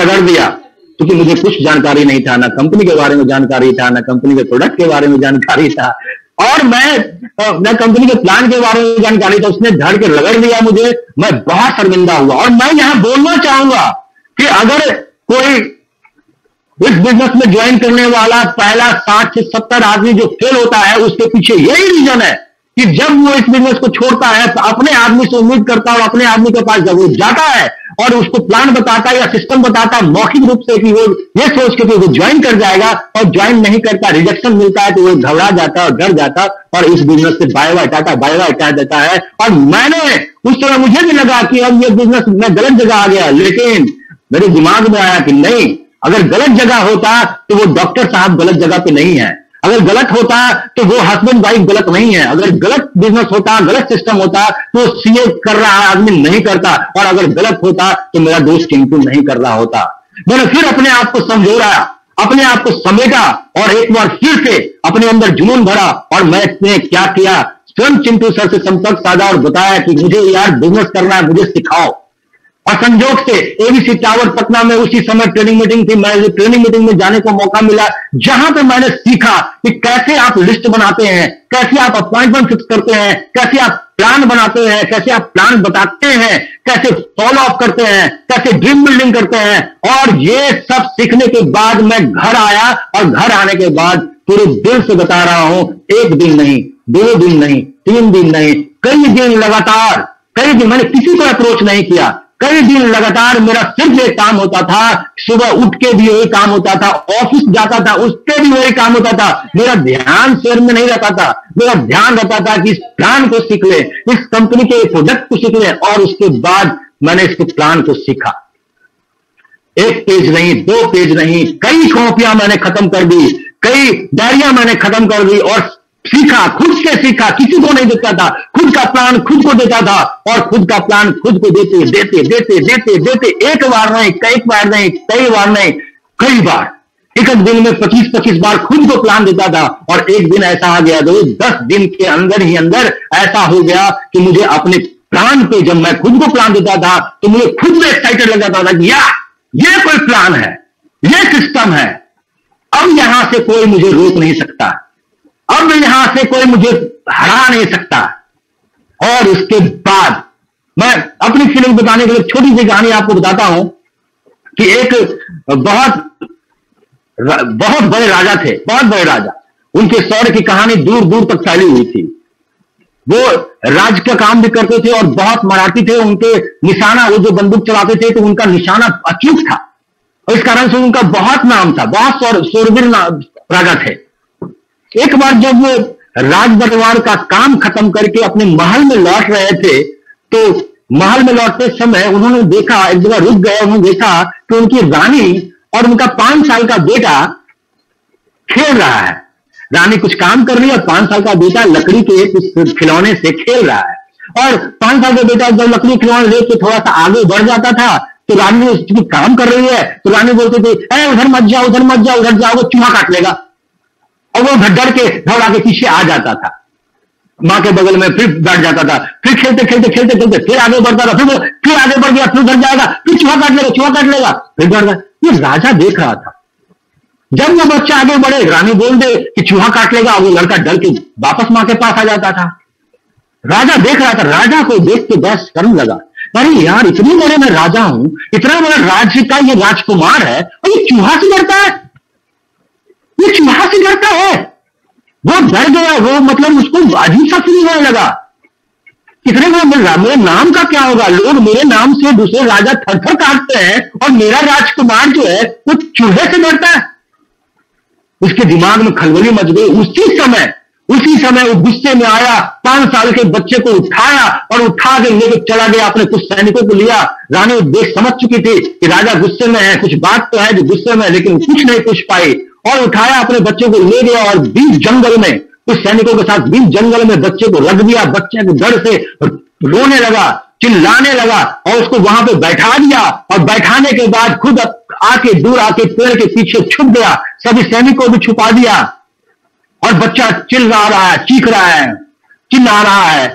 रगड़ दिया, क्योंकि मुझे कुछ जानकारी नहीं था, ना कंपनी के बारे में जानकारी था, ना कंपनी के प्रोडक्ट के बारे में जानकारी था, और मैं ना कंपनी के प्लान के बारे में जानकारी था। उसने धड़ के रगड़ दिया मुझे, मैं बहुत शर्मिंदा हुआ। और मैं यहां बोलना चाहूंगा कि अगर कोई इस बिजनेस में ज्वाइन करने वाला पहला साठ से सत्तर आदमी जो फेल होता है, उसके पीछे यही रीजन है कि जब वो इस बिजनेस को छोड़ता है तो अपने आदमी से उम्मीद करता है और अपने आदमी के पास जब वो जाता है और उसको प्लान बताता है या सिस्टम बताता है मौखिक रूप से कि वो ये सोच के कि वो ज्वाइन कर जाएगा, और ज्वाइन नहीं करता, रिजेक्शन मिलता है तो वो घबरा जाता है और डर जाता है और इस बिजनेस से bye bye tata bye bye tata देता है। और मैंने उस तरह मुझे भी लगा कि अब ये बिजनेस में गलत जगह आ गया, लेकिन मेरे दिमाग में आया कि नहीं, अगर गलत जगह होता तो वो डॉक्टर साहब गलत जगह पे नहीं है, अगर गलत होता तो वो हस्बैंड वाइफ गलत नहीं है, अगर गलत बिजनेस होता, गलत सिस्टम होता तो सीए कर रहा आदमी नहीं करता, और अगर गलत होता तो मेरा दोस्त चिंटू नहीं कर रहा होता। मैंने फिर अपने आप को समझोरा, अपने आप को समेटा और एक बार फिर से अपने अंदर जुनून भरा और मैंने क्या किया, स्वयं चिंटू सर से संपर्क साधा और बताया कि मुझे यार बिजनेस करना है, मुझे सिखाओ। और संजोग से एबीसी टावर पटना में उसी समय ट्रेनिंग मीटिंग थी, मैं ट्रेनिंग मीटिंग में जाने को मौका मिला, जहां पे मैंने सीखा कि कैसे आप लिस्ट बनाते हैं, कैसे आप अपॉइंटमेंट फिक्स करते हैं, कैसे आप प्लान बनाते हैं, कैसे आप प्लान बताते हैं, कैसे फॉलो अप करते हैं, कैसे ड्रीम बिल्डिंग करते हैं। और ये सब सीखने के बाद मैं घर आया और घर आने के बाद पूरे दिल से बता रहा हूं, एक दिन नहीं, दो दिन नहीं, तीन दिन नहीं, कई दिन लगातार, कई दिन मैंने किसी को अप्रोच नहीं किया, कई दिन लगातार मेरा सिर्फ एक काम होता था, सुबह उठ के भी वही काम होता था, ऑफिस जाता था उसके भी वही काम होता था, मेरा ध्यान शेयर में नहीं रहता था, मेरा ध्यान रहता था कि इस प्लान को सीख ले, इस कंपनी के प्रोडक्ट को सीख ले। और उसके बाद मैंने इसके प्लान को सीखा, एक पेज नहीं, दो पेज नहीं, कई कॉपियां मैंने खत्म कर दी, कई डायरिया मैंने खत्म कर दी और सीखा, खुद से सीखा, किसी को नहीं देता था, खुद का प्लान खुद को देता था और खुद का प्लान खुद को देते देते देते देते देते एक बार नहीं, कई बार नहीं, कई बार नहीं, कई बार एक दिन में पच्चीस पच्चीस बार खुद को प्लान देता था। और एक दिन ऐसा आ गया दो दस दिन के अंदर ही अंदर ऐसा हो गया कि मुझे अपने प्लान पे, जब मैं खुद को प्लान देता था तो मुझे खुद में एक्साइटेड लग जाता था कि यार ये कोई प्लान है, ये सिस्टम है, अब यहां से कोई मुझे रोक नहीं सकता, अब यहां से कोई मुझे हरा नहीं सकता। और उसके बाद मैं अपनी फीलिंग बताने के लिए छोटी सी कहानी आपको बताता हूं कि एक बहुत बहुत बड़े राजा थे, बहुत बड़े राजा, उनके शौर्य की कहानी दूर दूर तक फैली हुई थी। वो राज का काम भी करते थे और बहुत मराठी थे, उनके निशाना, वो जो बंदूक चलाते थे तो उनका निशाना अचूक था और इस कारण से उनका बहुत नाम था, बहुत शूरवीर राजा थे। एक बार जब वो राज परिवार का काम खत्म करके अपने महल में लौट रहे थे तो महल में लौटते समय उन्होंने देखा, एक जगह रुक गए, उन्होंने देखा कि उनकी रानी और उनका पांच साल का बेटा खेल रहा है। रानी कुछ काम कर रही है, पांच साल का बेटा लकड़ी के कुछ खिलौने से खेल रहा है। और पांच साल का बेटा जब लकड़ी खिलौने लेके थोड़ा सा आगे बढ़ जाता था तो रानी उसकी काम कर रही है तो रानी बोलती थी, अरे उधर मत जाओ, उधर मत जाओ, उधर जाओ चूहा काट लेगा, और वो डर के दौड़ा के पीछे आ जाता था, माँ के बगल में फिर बैठ जाता था, फिर खेलते खेलते खेलते खेलते फिर आगे बढ़ता था, फिर फिर आगे बढ़ गया, फिर उधर जाएगा, फिर चूहा काट लेगा, चूहा काट लेगा, फिर बढ़ गया। ये राजा देख रहा था। जब वो बच्चा आगे बढ़े, रानी बोल दे कि चूहा काट लेगा, वो लड़का डर के वापस माँ के पास आ जाता था। राजा देख रहा था। राजा को देख के बस शर्म लगा, अरे यार इतनी बड़े मैं राजा हूं, इतना बड़ा राज्य का ये राजकुमार है और ये चूहा से डरता है, ये चूहा से डरता है। वो डर गया, वो मतलब उसको अजीब सा फील होने लगा, कितने को मिल रहा, मेरे नाम का क्या होगा, लोग मेरे नाम से दूसरे राजा थरथर काटते हैं और मेरा राजकुमार जो है वो चूहे से डरता है। उसके दिमाग में खलबली मच गई। उसी समय उसी समय वो गुस्से में आया, पांच साल के बच्चे को उठाया और उठा के लेके चला गया, अपने कुछ सैनिकों को लिया। रानी देख समझ चुकी थी कि राजा गुस्से में है, कुछ बात तो है जो गुस्से में है, लेकिन कुछ नहीं पूछ पाई और उठाया, अपने बच्चे को ले गया और बीच जंगल में कुछ सैनिकों के साथ बीच जंगल में बच्चे को रख दिया। बच्चे को डर से रोने लगा, चिल्लाने लगा और उसको वहां पे बैठा दिया और बैठाने के बाद खुद आके दूर आके पेड़ के पीछे छुप गया, सभी सैनिकों को भी छुपा दिया और बच्चा चिल्ला रहा है, चीख रहा है, चिल्ला रहा है,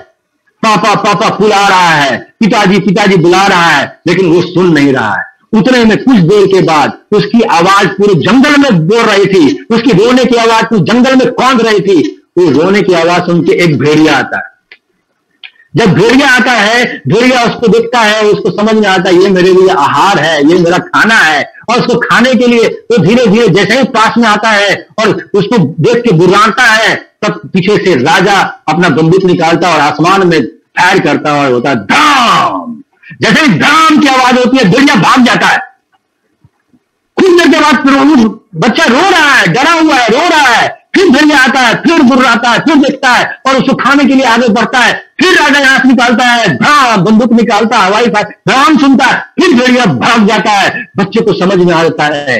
पापा पापा बुला रहा है, पिताजी पिताजी बुला रहा है, लेकिन वो सुन नहीं रहा है। उतने में कुछ देर के बाद उसकी आवाज पूरे जंगल में बोल रही थी, उसकी रोने की आवाज पूरे जंगल में कौंध रही थी। उस रोने की आवाज सुन के एक भेड़िया आता है। जब भेड़िया आता है, भेड़िया उसको देखता है, उसको समझ में आता है ये मेरे लिए आहार है, ये मेरा खाना है, और उसको खाने के लिए वो धीरे धीरे जैसे ही पास में आता है और उसको देख के बुर्राता है, तब पीछे से राजा अपना बंदूक निकालता और आसमान में फायर करता और होता धाम। जैसे धाम की आवाज होती है भेड़िया भाग जाता है। कुछ देर के बाद बच्चा रो रहा है, डरा हुआ है, रो रहा है, फिर भेड़िया आता है, फिर गुर्राता है, फिर देखता है और उसको खाने के लिए आगे बढ़ता है। फिर राजा हाथ निकालता है, धाम, बंदूक निकालता है, हवाई फायर, धाम सुनता है, फिर भेड़िया भाग जाता है। बच्चे को समझ में आ जाता है,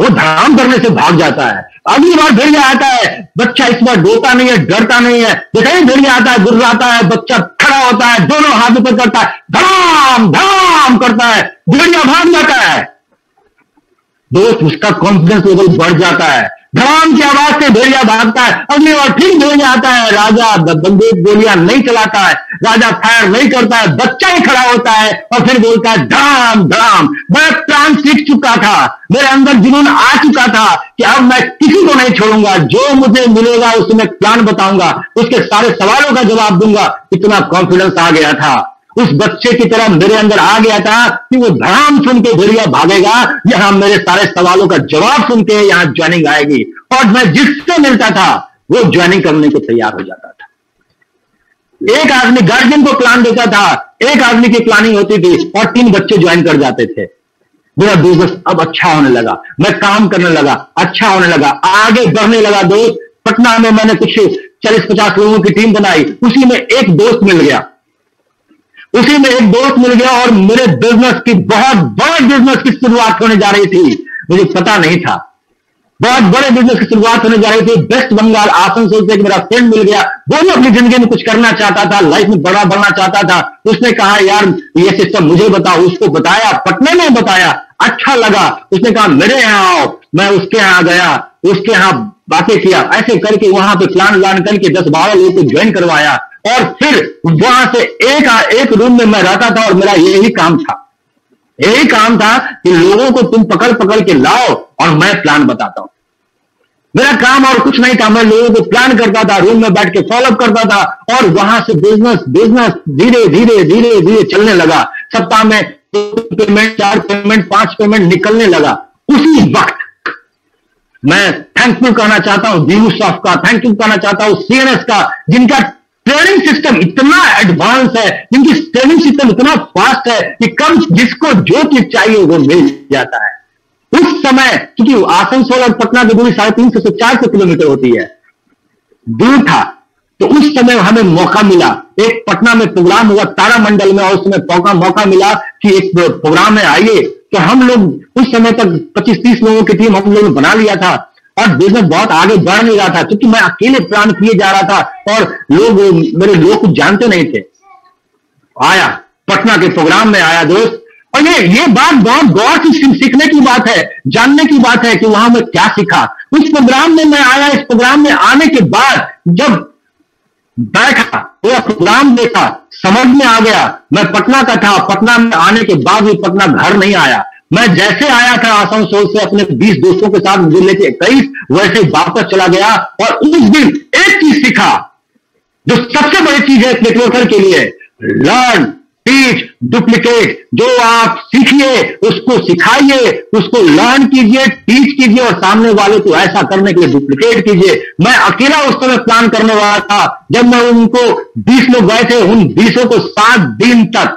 वो धाम करने से भाग जाता है। अगली बार भेड़िया आता है, बच्चा इस बार डोता नहीं है, डरता नहीं है, जैसे भेड़िया आता है गुर्राता है, बच्चा खड़ा होता है, दोनों हाथ ऊपर करता है, धाम धाम करता है, भेड़िया भाग जाता है। दोस्त उसका कॉन्फिडेंस लेवल बढ़ जाता है, धाम की आवाज से भेड़िया भागता है। अगली बार फिर भेड़िया आता है, राजा बंदूक गोलियां नहीं चलाता है, राजा फायर नहीं करता है, बच्चा ही खड़ा होता है और फिर बोलता है धाम धाम। मैं प्राण सीख चुका था, मेरे अंदर जुनून आ चुका था कि अब मैं किसी को नहीं छोड़ूंगा, जो मुझे मिलेगा उससे मैं प्लान बताऊंगा, उसके सारे सवालों का जवाब दूंगा। इतना कॉन्फिडेंस आ गया था उस बच्चे की तरह मेरे अंदर आ गया था कि वो धाम सुन के भेड़िया भागेगा, यहां मेरे सारे सवालों का जवाब सुन के यहां ज्वाइनिंग आएगी, और मैं जिससे मिलता था वो ज्वाइनिंग करने को तैयार हो जाता था। एक आदमी गार्जियन को प्लान देता था, एक आदमी की प्लानिंग होती थी और तीन बच्चे ज्वाइन कर जाते थे। मेरा बिजनेस अब अच्छा होने लगा, मैं काम करने लगा, अच्छा होने लगा, आगे बढ़ने लगा। दोस्त पटना में मैंने कुछ चालीस पचास लोगों की टीम बनाई, उसी में एक दोस्त मिल गया, उसी में एक दोस्त मिल गया और मेरे बिजनेस की बहुत बड़े बिजनेस की शुरुआत होने जा रही थी, मुझे पता नहीं था। बहुत बड़े बिजनेस की शुरुआत होने जा रही थी। वेस्ट बंगाल आसनसोल से एक मेरा फ्रेंड मिल गया, वो भी अपनी जिंदगी में कुछ करना चाहता था, लाइफ में बड़ा बनना चाहता था। उसने कहा यार ये सिस्टम मुझे बताओ, उसको बताया, पटना में बताया, अच्छा लगा। उसने कहा मेरे यहाँ आओ, मैं उसके यहाँ गया, उसके यहाँ बातें किया, ऐसे करके वहां पे प्लान व्लान करके दस बारह लोग को ज्वाइन करवाया और फिर वहां से एक एक रूम में मैं रहता था और मेरा यही काम था, यही काम था कि लोगों को तुम पकड़ पकड़ के लाओ और मैं प्लान बताता हूं। मेरा काम और कुछ नहीं था, मैं लोगों को प्लान करता था, रूम में बैठ के फॉलोअप करता था और वहां से बिजनेस बिजनेस धीरे धीरे धीरे धीरे चलने लगा। सप्ताह में पेमेंट, चार पेमेंट, पांच पेमेंट निकलने लगा। उसी वक्त मैं थैंक यू कहना चाहता हूं दूसॉफ्ट का, थैंक यू कहना चाहता हूं सीएनएस का, जिनका ट्रेनिंग सिस्टम इतना एडवांस है, जिनकी ट्रेनिंग सिस्टम इतना फास्ट है कि कम जिसको जो चीज चाहिए वो मिल जाता है। उस समय क्योंकि आसनसोल और पटना की दूरी साढ़े तीन सौ से चार सौ किलोमीटर होती है, दूर था, तो उस समय हमें मौका मिला। एक पटना में प्रोग्राम हुआ तारामंडल में, और उस समय मौका मिला कि एक प्रोग्राम है, आइए। तो हम लोग उस समय तक पच्चीस तीस लोगों की टीम हम लोगों ने बना लिया था, और बिजनेस बहुत आगे बढ़ नहीं रहा था क्योंकि मैं अकेले प्लान किए जा रहा था और लोग मेरे लोग कुछ जानते नहीं थे। आया पटना के प्रोग्राम में, आया दोस्त, और ये ये बात बहुत गौर से सीखने की बात है, जानने की बात है कि वहां मैं क्या सीखा। उस प्रोग्राम में मैं आया, इस प्रोग्राम में आने के बाद जब बैठा पूरा प्रोग्राम देखा, समझ में आ गया। मैं पटना का था, पटना में आने के बाद भी पटना घर नहीं आया। मैं जैसे आया था आसनसोल से अपने बीस दोस्तों के साथ मुझे लेके इक्कीस, वैसे वापस चला गया। और उस दिन एक चीज सीखा जो सबसे बड़ी चीज है नेटवर्कर के लिए, लर्न टीच डुप्लीकेट। जो आप सीखिए उसको सिखाइए, उसको लर्न कीजिए, टीच कीजिए, और सामने वाले को ऐसा करने के लिए डुप्लीकेट कीजिए। मैं अकेला उस समय प्लान करने वाला था। जब मैं उनको बीस लोग गए थे, उन बीसों को सात दिन तक,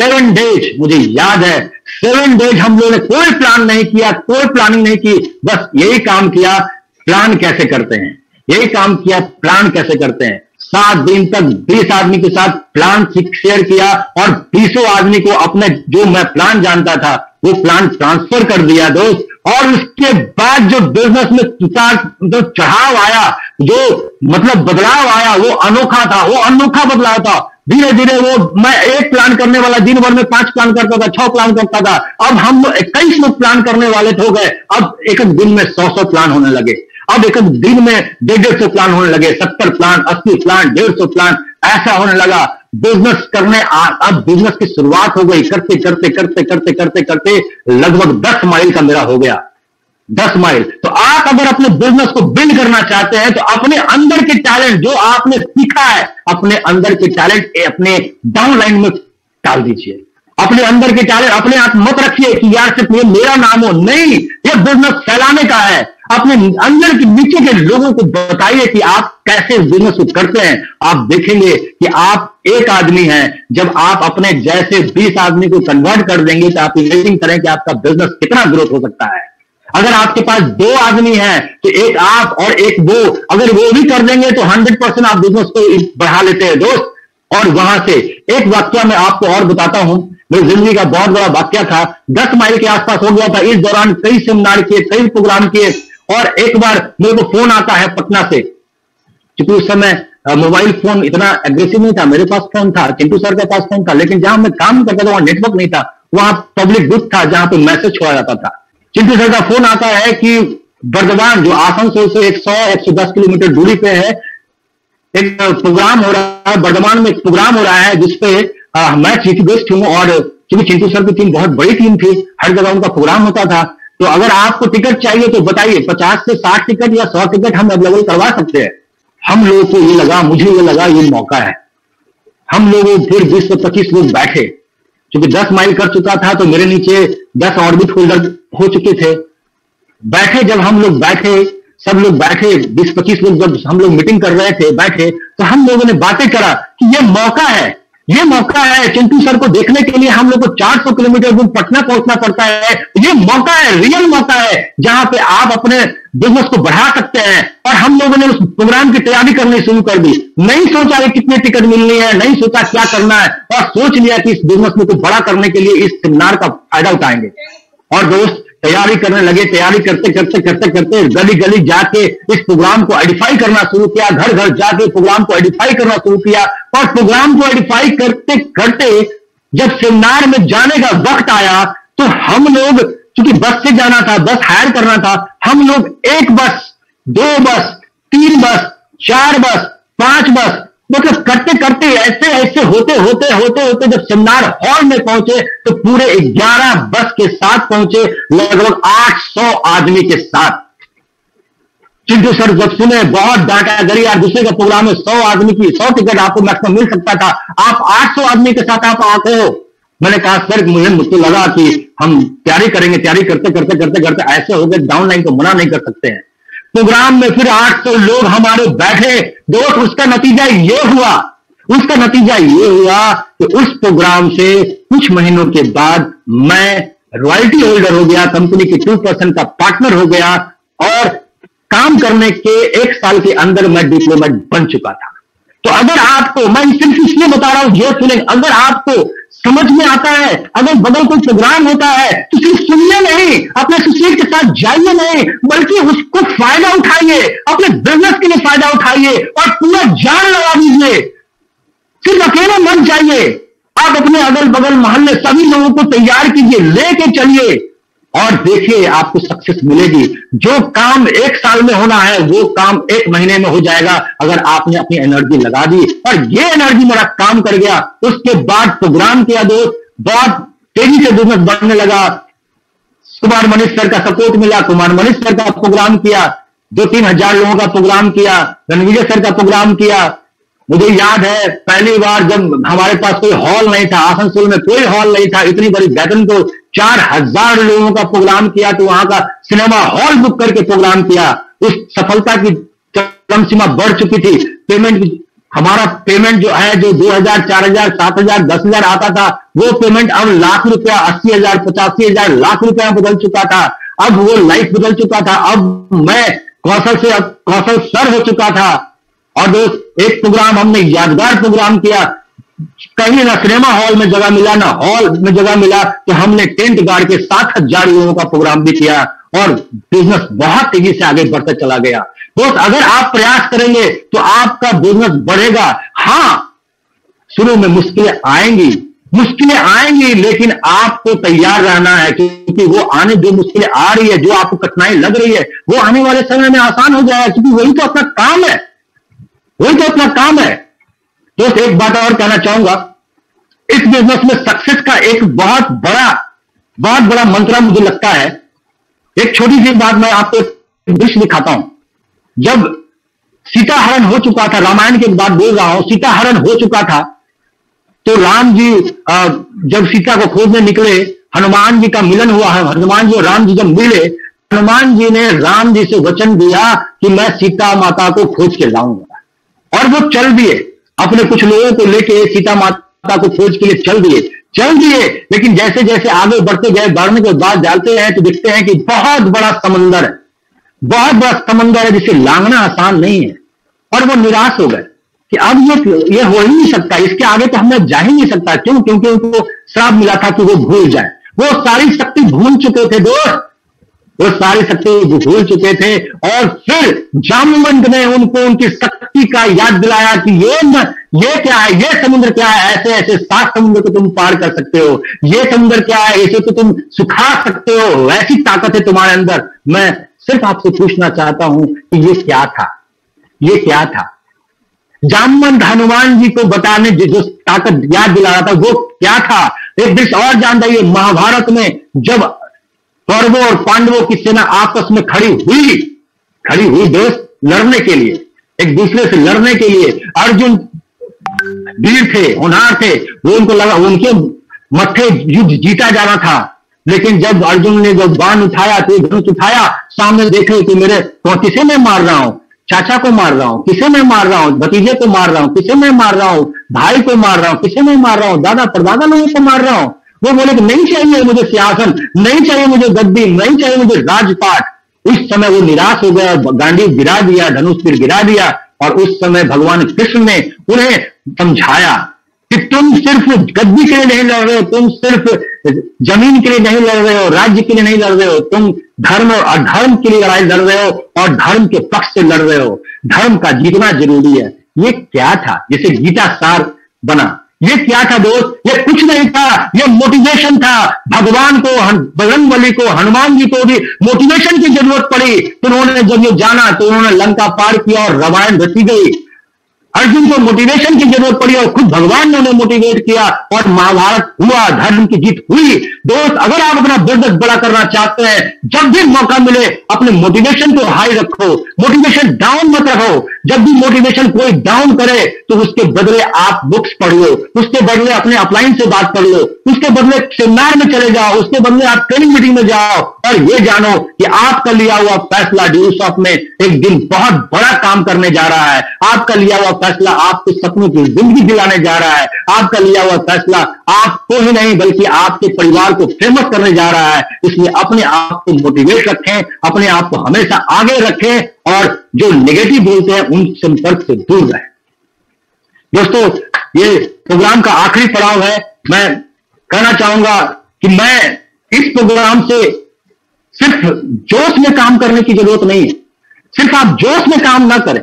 सेवन डेज मुझे याद है, सेवन डेज हम लोगों ने कोई प्लान नहीं किया, कोई प्लानिंग नहीं की, बस यही काम किया, प्लान कैसे करते हैं, यही काम किया, प्लान कैसे करते हैं। सात दिन तक बीस आदमी के साथ प्लान शेयर किया, और बीसों आदमी को अपने जो मैं प्लान जानता था वो प्लान ट्रांसफर कर दिया दोस्त। और उसके बाद जो बिजनेस में जो चढ़ाव आया, जो मतलब बदलाव आया, वो अनोखा था, वो अनोखा बदलाव था। धीरे धीरे वो मैं एक प्लान करने वाला दिन भर में पांच प्लान करता था, छह प्लान करता था, अब हम इक्कीस लोग प्लान करने वाले हो गए। अब एक एक दिन में सौ सौ प्लान होने लगे, अब एक एक दिन में डेढ़ डेढ़ सौ प्लान होने लगे, सत्तर प्लान, अस्सी प्लान, डेढ़ सौ प्लान, ऐसा होने लगा बिजनेस करने। अब बिजनेस की शुरुआत हो गई, करते करते करते करते करते करते लगभग दस माइल का मेरा हो गया, दस माइल। तो आप अगर अपने बिजनेस को बिल्ड करना चाहते हैं तो अपने अंदर के टैलेंट जो आपने सीखा है, अपने अंदर के टैलेंट अपने डाउनलाइन में डाल दीजिए। अपने अंदर के टैलेंट अपने आप मत रखिए कि यार सिर्फ ये मेरा नाम हो, नहीं, ये बिजनेस फैलाने का है। अपने अंदर के नीचे के लोगों को बताइए कि आप कैसे बिजनेस को करते हैं। आप देखेंगे कि आप एक आदमी हैं, जब आप अपने जैसे बीस आदमी को कन्वर्ट कर देंगे तो आप इमेजिन करें कि आपका बिजनेस कितना ग्रोथ हो सकता है। अगर आपके पास दो आदमी हैं तो एक आप और एक वो, अगर वो भी कर देंगे तो हंड्रेड परसेंट आप बिजनेस को बढ़ा लेते हैं दोस्त। और वहां से एक वाक्य मैं आपको और बताता हूं, मेरी जिंदगी का बहुत बड़ा वाक्य था, दस माइल के आसपास हो गया था। इस दौरान कई सेमिनार किए, कई प्रोग्राम किए, और एक बार मेरे को फोन आता है पटना से, क्योंकि उस समय मोबाइल फोन इतना एग्रेसिव नहीं था। मेरे पास फोन था, चिंटू सर के पास फोन था, लेकिन जहां मैं काम करता था वहां नेटवर्क नहीं था, वहां पब्लिक ग्रुप था जहां पर मैसेज छोड़ा जाता था। चिंटू सर का फोन आता है कि बर्दवान, जो आसनसोल से एक सौ एक सौ दस किलोमीटर दूरी पे है, एक प्रोग्राम हो रहा है, बर्दवान में एक प्रोग्राम हो रहा है जिसपे मैं चीफ गेस्ट हूँ। और क्योंकि चिंटू सर की टीम बहुत बड़ी टीम थी, हर जगह उनका प्रोग्राम होता था, तो अगर आपको टिकट चाहिए तो बताइए, पचास से साठ टिकट या सौ टिकट हम अवेलेबल करवा सकते हैं। हम लोगों को ये लगा, मुझे ये लगा ये मौका है। हम लोग फिर बीस से पच्चीस लोग बैठे, क्योंकि दस माइल कर चुका था तो मेरे नीचे दस ऑर्बिट होल्डर हो चुके थे। बैठे, जब हम लोग बैठे, सब लोग बैठे, बीस पच्चीस लोग जब हम लोग मीटिंग कर रहे थे बैठे, तो हम लोगों ने बातें करा कि ये मौका है, ये मौका है। चिंटू सर को देखने के लिए हम लोग को चार सौ किलोमीटर दूर पटना पहुंचना पड़ता है। ये मौका है, रियल मौका है, जहां पे आप अपने बिजनेस को बढ़ा सकते हैं। और हम लोगों ने उस प्रोग्राम की तैयारी करनी शुरू कर दी। नहीं सोचा कि कितने टिकट मिलनी है, नहीं सोचा क्या करना है, और सोच लिया कि इस बिजनेस में कुछ बड़ा करने के लिए इस सेमिनार का फायदा उठाएंगे। और दोस्त तैयारी करने लगे, तैयारी करते करते करते करते गली गली जाके इस प्रोग्राम को आइडेंटिफाई करना शुरू किया, घर घर जाके प्रोग्राम को आइडेंटिफाई करना शुरू किया। और प्रोग्राम को आइडेंटिफाई करते करते जब सेमिनार में जाने का वक्त आया तो हम लोग, क्योंकि बस से जाना था, बस हायर करना था, हम लोग एक बस, दो बस, तीन बस, चार बस, पांच बस, मतलब करते करते ऐसे ऐसे होते होते होते होते जब सेमिनार हॉल में पहुंचे तो पूरे ग्यारह बस के साथ पहुंचे, लगभग आठ सौ आदमी के साथ। चिंटू सर जब सुने, बहुत डांटा, अगर यार दूसरे का प्रोग्राम है, सौ आदमी की सौ टिकट आपको मैक्सिमम मिल सकता था, आप आठ सौ आदमी के साथ आप आते हो। मैंने कहा सर मुझे मुझे लगा कि हम तैयारी करेंगे, तैयारी करते करते करते करते ऐसे हो गए, डाउनलाइन को मना नहीं कर सकते हैं। प्रोग्राम में फिर आठ सौ लोग हमारे बैठे दोस्त। उसका नतीजा ये हुआ उसका नतीजा ये हुआ कि उस प्रोग्राम से कुछ महीनों के बाद मैं रॉयल्टी होल्डर हो गया, कंपनी के टू परसेंट का पार्टनर हो गया और काम करने के एक साल के अंदर मैं डिप्लोमेट बन चुका था। तो अगर आपको, मैं सिर्फ इसलिए बता रहा हूं ये सुने, अगर आपको समझ में आता है, अगर बगल कोई प्रोग्राम होता है तो सिर्फ सुनिए नहीं, अपने एसोसिएट के साथ जाइए नहीं, बल्कि उसको फायदा उठाइए, अपने बिजनेस के लिए फायदा उठाइए और पूरा जान लगा दीजिए। सिर्फ अकेले मत जाइए, आप अपने अगल बगल मोहल्ले सभी लोगों को तैयार कीजिए, लेके चलिए और देखिए आपको सक्सेस मिलेगी। जो काम एक साल में होना है वो काम एक महीने में हो जाएगा अगर आपने अपनी एनर्जी लगा दी। और ये एनर्जी मेरा काम कर गया। उसके बाद प्रोग्राम किया दोस्त, बहुत तेजी से बिजनेस बढ़ने लगा। कुमार मनीष सर का सपोर्ट मिला, कुमार मनीष सर का प्रोग्राम किया, दो तीन हजार लोगों का प्रोग्राम किया, रणविजय सर का प्रोग्राम किया। मुझे याद है पहली बार जब हमारे पास कोई हॉल नहीं था, आसनसोल में कोई हॉल नहीं था, इतनी बड़ी बैठन को चार हजार लोगों का प्रोग्राम किया, तो वहां का सिनेमा हॉल बुक करके प्रोग्राम किया। उस सफलता की चरम सीमा बढ़ चुकी थी। पेमेंट, हमारा पेमेंट जो है, जो दो हजार चार हजार सात हजार दस हजार आता था वो पेमेंट अब लाख रुपया, अस्सी हजार पचासी हजार लाख रुपया बदल चुका था। अब वो लाइफ बदल चुका था। अब मैं कौशल से अब कौशल सर हो चुका था। और दोस्त एक प्रोग्राम हमने यादगार प्रोग्राम किया, कहीं ना सिनेमा हॉल में जगह मिला ना हॉल में जगह मिला, तो हमने टेंट गाड़ के सात हजार लोगों का प्रोग्राम भी किया और बिजनेस बहुत तेजी से आगे बढ़ता चला गया। दोस्त अगर आप प्रयास करेंगे तो आपका बिजनेस बढ़ेगा। हाँ, शुरू में मुश्किलें आएंगी, मुश्किलें आएंगी, लेकिन आपको तैयार रहना है क्योंकि वो आने, जो मुश्किलें आ रही है, जो आपको कठिनाई लग रही है, वो आने वाले समय में आसान हो जाएगा क्योंकि वही तो अपना काम है, वही तो अपना काम है। दोस्त तो एक बात और कहना चाहूंगा, इस बिजनेस में सक्सेस का एक बहुत बड़ा बहुत बड़ा मंत्र मुझे लगता है। एक छोटी सी बात, मैं आपको दृश्य दिखाता हूं। जब सीता हरण हो चुका था, रामायण की बात बोल रहा हूं, सीता हरण हो चुका था तो राम जी जब सीता को खोजने निकले, हनुमान जी का मिलन हुआ है। हनुमान जी और राम जी जब मिले, हनुमान जी ने राम जी से वचन दिया कि मैं सीता माता को खोज के लाऊंगा, और वो चल दिए, अपने कुछ लोगों को लेके सीता माता को खोज के लिए चल दिए चल दिए लेकिन जैसे जैसे आगे बढ़ते गए, बढ़ने के बाद जाते हैं तो देखते हैं कि बहुत बड़ा समंदर है, बहुत बड़ा समंदर है जिसे लांघना आसान नहीं है। और वो निराश हो गए कि अब ये ये हो ही नहीं सकता, इसके आगे तो हमने जा ही नहीं सकता। क्यों? क्योंकि उनको श्राप मिला था कि वो भूल जाए, वो सारी शक्ति भूल चुके थे दोस्त, वो सारी शक्ति भूल चुके थे। और फिर जामवंत ने उनको उनकी शक्ति का याद दिलाया कि ये न, ये क्या है, ये समुद्र क्या है, ऐसे ऐसे सात समुद्र को तुम पार कर सकते हो, ये समुद्र क्या है, ऐसे तो तुम सुखा सकते हो, वैसी ताकत है तुम्हारे अंदर। मैं सिर्फ आपसे पूछना चाहता हूं कि ये क्या था, ये क्या था? जामवंत हनुमान जी को बताने जो ताकत याद दिला रहा था वो क्या था? एक दृश्य और जान जाइए, महाभारत में जब कौरवों और पांडवों की सेना आपस में खड़ी हुई खड़ी हुई दोस्त लड़ने के लिए, एक दूसरे से लड़ने के लिए, अर्जुन वीर थे, होनहार थे, वो उनको लगा उनके मत्थे युद्ध जीता जाना था। लेकिन जब अर्जुन ने जब बाण उठाया, तो धनुष उठाया, सामने देखे कि मेरे तो किसे मैं मार रहा हूं, चाचा को मार रहा हूं, किसे मैं मार रहा हूं, भतीजे को मार रहा हूं, किसे मैं मार रहा हूं, भाई को मार रहा हूं, किसे मैं मार रहा हूं, दादा परदादा लोगों को मार रहा हूं। वो बोले कि नहीं चाहिए मुझे सियासन, नहीं चाहिए मुझे गद्दी, नहीं चाहिए मुझे राजपाट। उस समय वो निराश हो गया, गांडी गिरा दिया, धनुष तीर गिरा दिया। और उस समय भगवान कृष्ण ने उन्हें समझाया कि तुम सिर्फ गद्दी के लिए नहीं लड़ रहे हो, तुम सिर्फ जमीन के लिए नहीं लड़ रहे हो, राज्य के लिए नहीं लड़ रहे हो, तुम धर्म और अधर्म के लिए लड़ाई लड़ रहे हो और धर्म के पक्ष से लड़ रहे हो। धर्म का जीतना जरूरी है। ये क्या था जिसे गीता सार बना? ये क्या था दोस्त? ये कुछ नहीं था, ये मोटिवेशन था। भगवान को, बजरंगबली को, हनुमान जी को भी मोटिवेशन की जरूरत पड़ी। तो उन्होंने जब ये जाना तो उन्होंने लंका पार किया और रामायण रची गई। अर्जुन को मोटिवेशन की जरूरत पड़ी और खुद भगवान ने उन्हें मोटिवेट किया और महाभारत हुआ, धर्म की जीत हुई। दोस्त अगर आप अपना बिजनेस बड़ा करना चाहते हैं, जब भी मौका मिले अपने मोटिवेशन को हाई रखो, मोटिवेशन डाउन मत रखो। जब भी मोटिवेशन कोई डाउन करे तो उसके बदले आप बुक्स पढ़ लो, उसके बदले अपने अपलाइन से बात कर लो, उसके बदले सेमिनार में चले जाओ, उसके बदले आप ट्रेनिंग मीटिंग में जाओ और ये जानो कि आपका लिया हुआ फैसला ड्यूसॉफ्ट में एक दिन बहुत बड़ा काम करने जा रहा है। आपका लिया हुआ फैसला आपके सपनों की जिंदगी दिलाने जा रहा है। आपका लिया हुआ फैसला आपको ही नहीं बल्कि आपके परिवार को फेमस करने जा रहा है। इसलिए अपने आप को मोटिवेट रखें, अपने आप को हमेशा आगे रखें और जो नेगेटिव बोलते हैं उन संपर्क से दूर रहें। दोस्तों, ये प्रोग्राम का आखिरी पड़ाव है। मैं कहना चाहूंगा कि मैं इस प्रोग्राम से सिर्फ जोश में काम करने की जरूरत नहीं है, सिर्फ आप जोश में काम ना करें,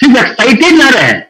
सिर्फ एक्साइटेड ना रहें।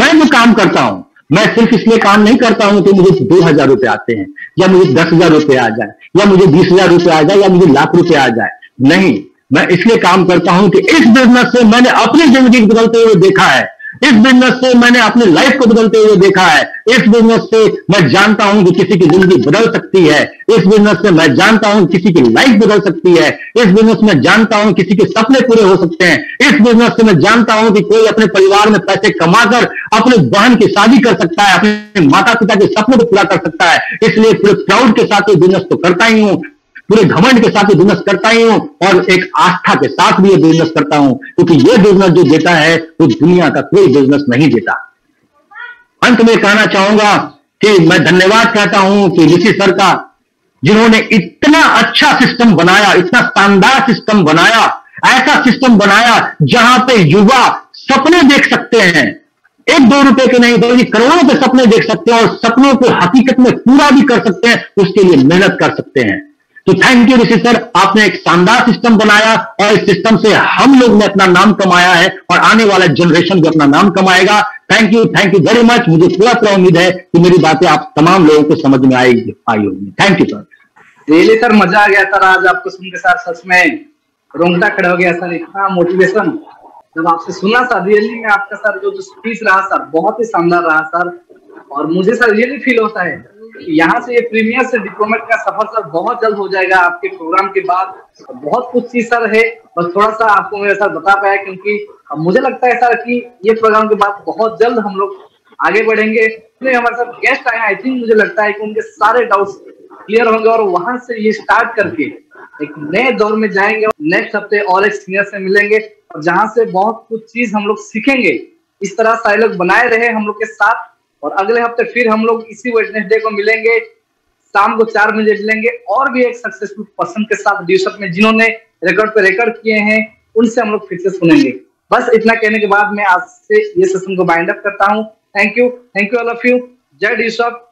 मैं जो काम करता हूं मैं सिर्फ इसलिए काम नहीं करता हूं कि मुझे दो हजार रुपये आते हैं या मुझे दस हजार रुपये आ जाए या मुझे बीस हजार रुपये आ जाए या मुझे लाख रुपये आ जाए। नहीं, मैं इसलिए काम करता हूं कि इस बिजनेस से मैंने अपनी जिंदगी बदलते हुए देखा है, इस बिजनेस से मैंने अपनी लाइफ को बदलते हुए देखा है, इस बिजनेस से मैं जानता हूं कि किसी की जिंदगी बदल सकती है, इस बिजनेस से मैं जानता हूं किसी की लाइफ बदल सकती है, इस बिजनेस में जानता हूं किसी के सपने पूरे हो सकते हैं, इस बिजनेस से मैं जानता हूं कि कोई अपने परिवार में पैसे कमाकर अपने बहन की शादी कर सकता है, अपने माता पिता के सपनों को पूरा कर सकता है। इसलिए पूरे प्राउड के साथ ये बिजनेस तो करता ही हूं, पूरे घमंड के साथ ये बिजनेस करता ही हूं और एक आस्था के साथ भी ये बिजनेस करता हूं क्योंकि ये बिजनेस जो देता है वो दुनिया का कोई बिजनेस नहीं देता। अंत में कहना चाहूंगा कि मैं धन्यवाद कहता हूं कि ऋषि सर का, जिन्होंने इतना अच्छा सिस्टम बनाया, इतना शानदार सिस्टम बनाया, ऐसा सिस्टम बनाया जहां पे युवा सपने देख सकते हैं, एक दो रुपए के नहीं बल्कि करोड़ों के सपने देख सकते हैं और सपनों को हकीकत में पूरा भी कर सकते हैं, उसके लिए मेहनत कर सकते हैं। तो थैंक यू ऋषि सर, आपने एक शानदार सिस्टम बनाया और इस सिस्टम से हम लोग ने अपना नाम कमाया है और आने वाला जनरेशन भी अपना नाम कमाएगा। Thank you, thank you very much. मुझे पूरा पूरा उम्मीद है कि मेरी बातें आप तमाम लोगों को समझ में आएगी आई होगी। Thank you sir. Really sir मजा आ गया सर आज आपको सुनकर सर, सच में रोंगटा खड़ा हो गया सर, इतना मोटिवेशन जब आपसे सुना सर। रियली में आपका सर जो स्पीच रहा सर बहुत ही शानदार रहा सर और मुझे सर रियली फील होता है यहाँ से ये प्रीमियर से डिप्लोमेट का सफर सर बहुत जल्द हो जाएगा आपके प्रोग्राम के बाद। बहुत कुछ चीज सर है, बस थोड़ा सा आपको मेरे साथ बता पाया क्योंकि अब मुझे लगता है सर कि ये प्रोग्राम के बाद बहुत जल्द हम लोग आगे बढ़ेंगे। हमारे साथ गेस्ट आए, आई थिंक मुझे लगता है कि उनके सारे डाउट्स क्लियर होंगे और वहां से ये स्टार्ट करके एक नए दौर में जाएंगे। नेक्स्ट हफ्ते और एक सीनियर से मिलेंगे और जहाँ से बहुत कुछ चीज हम लोग सीखेंगे। इस तरह सारे लोग बनाए रहे हम लोग के साथ और अगले हफ्ते फिर हम लोग इसी वेडनेसडे को मिलेंगे, शाम को चार बजे मिलेंगे और भी एक सक्सेसफुल पर्सन के साथ ड्यूसॉफ्ट में, जिन्होंने रिकॉर्ड पे रिकॉर्ड किए हैं उनसे हम लोग फिर से सुनेंगे। बस इतना कहने के बाद मैं आज से ये सेशन को बाइंड अप करता हूँ। Thank you, thank you all of you. जय ड्यूसॉफ्ट।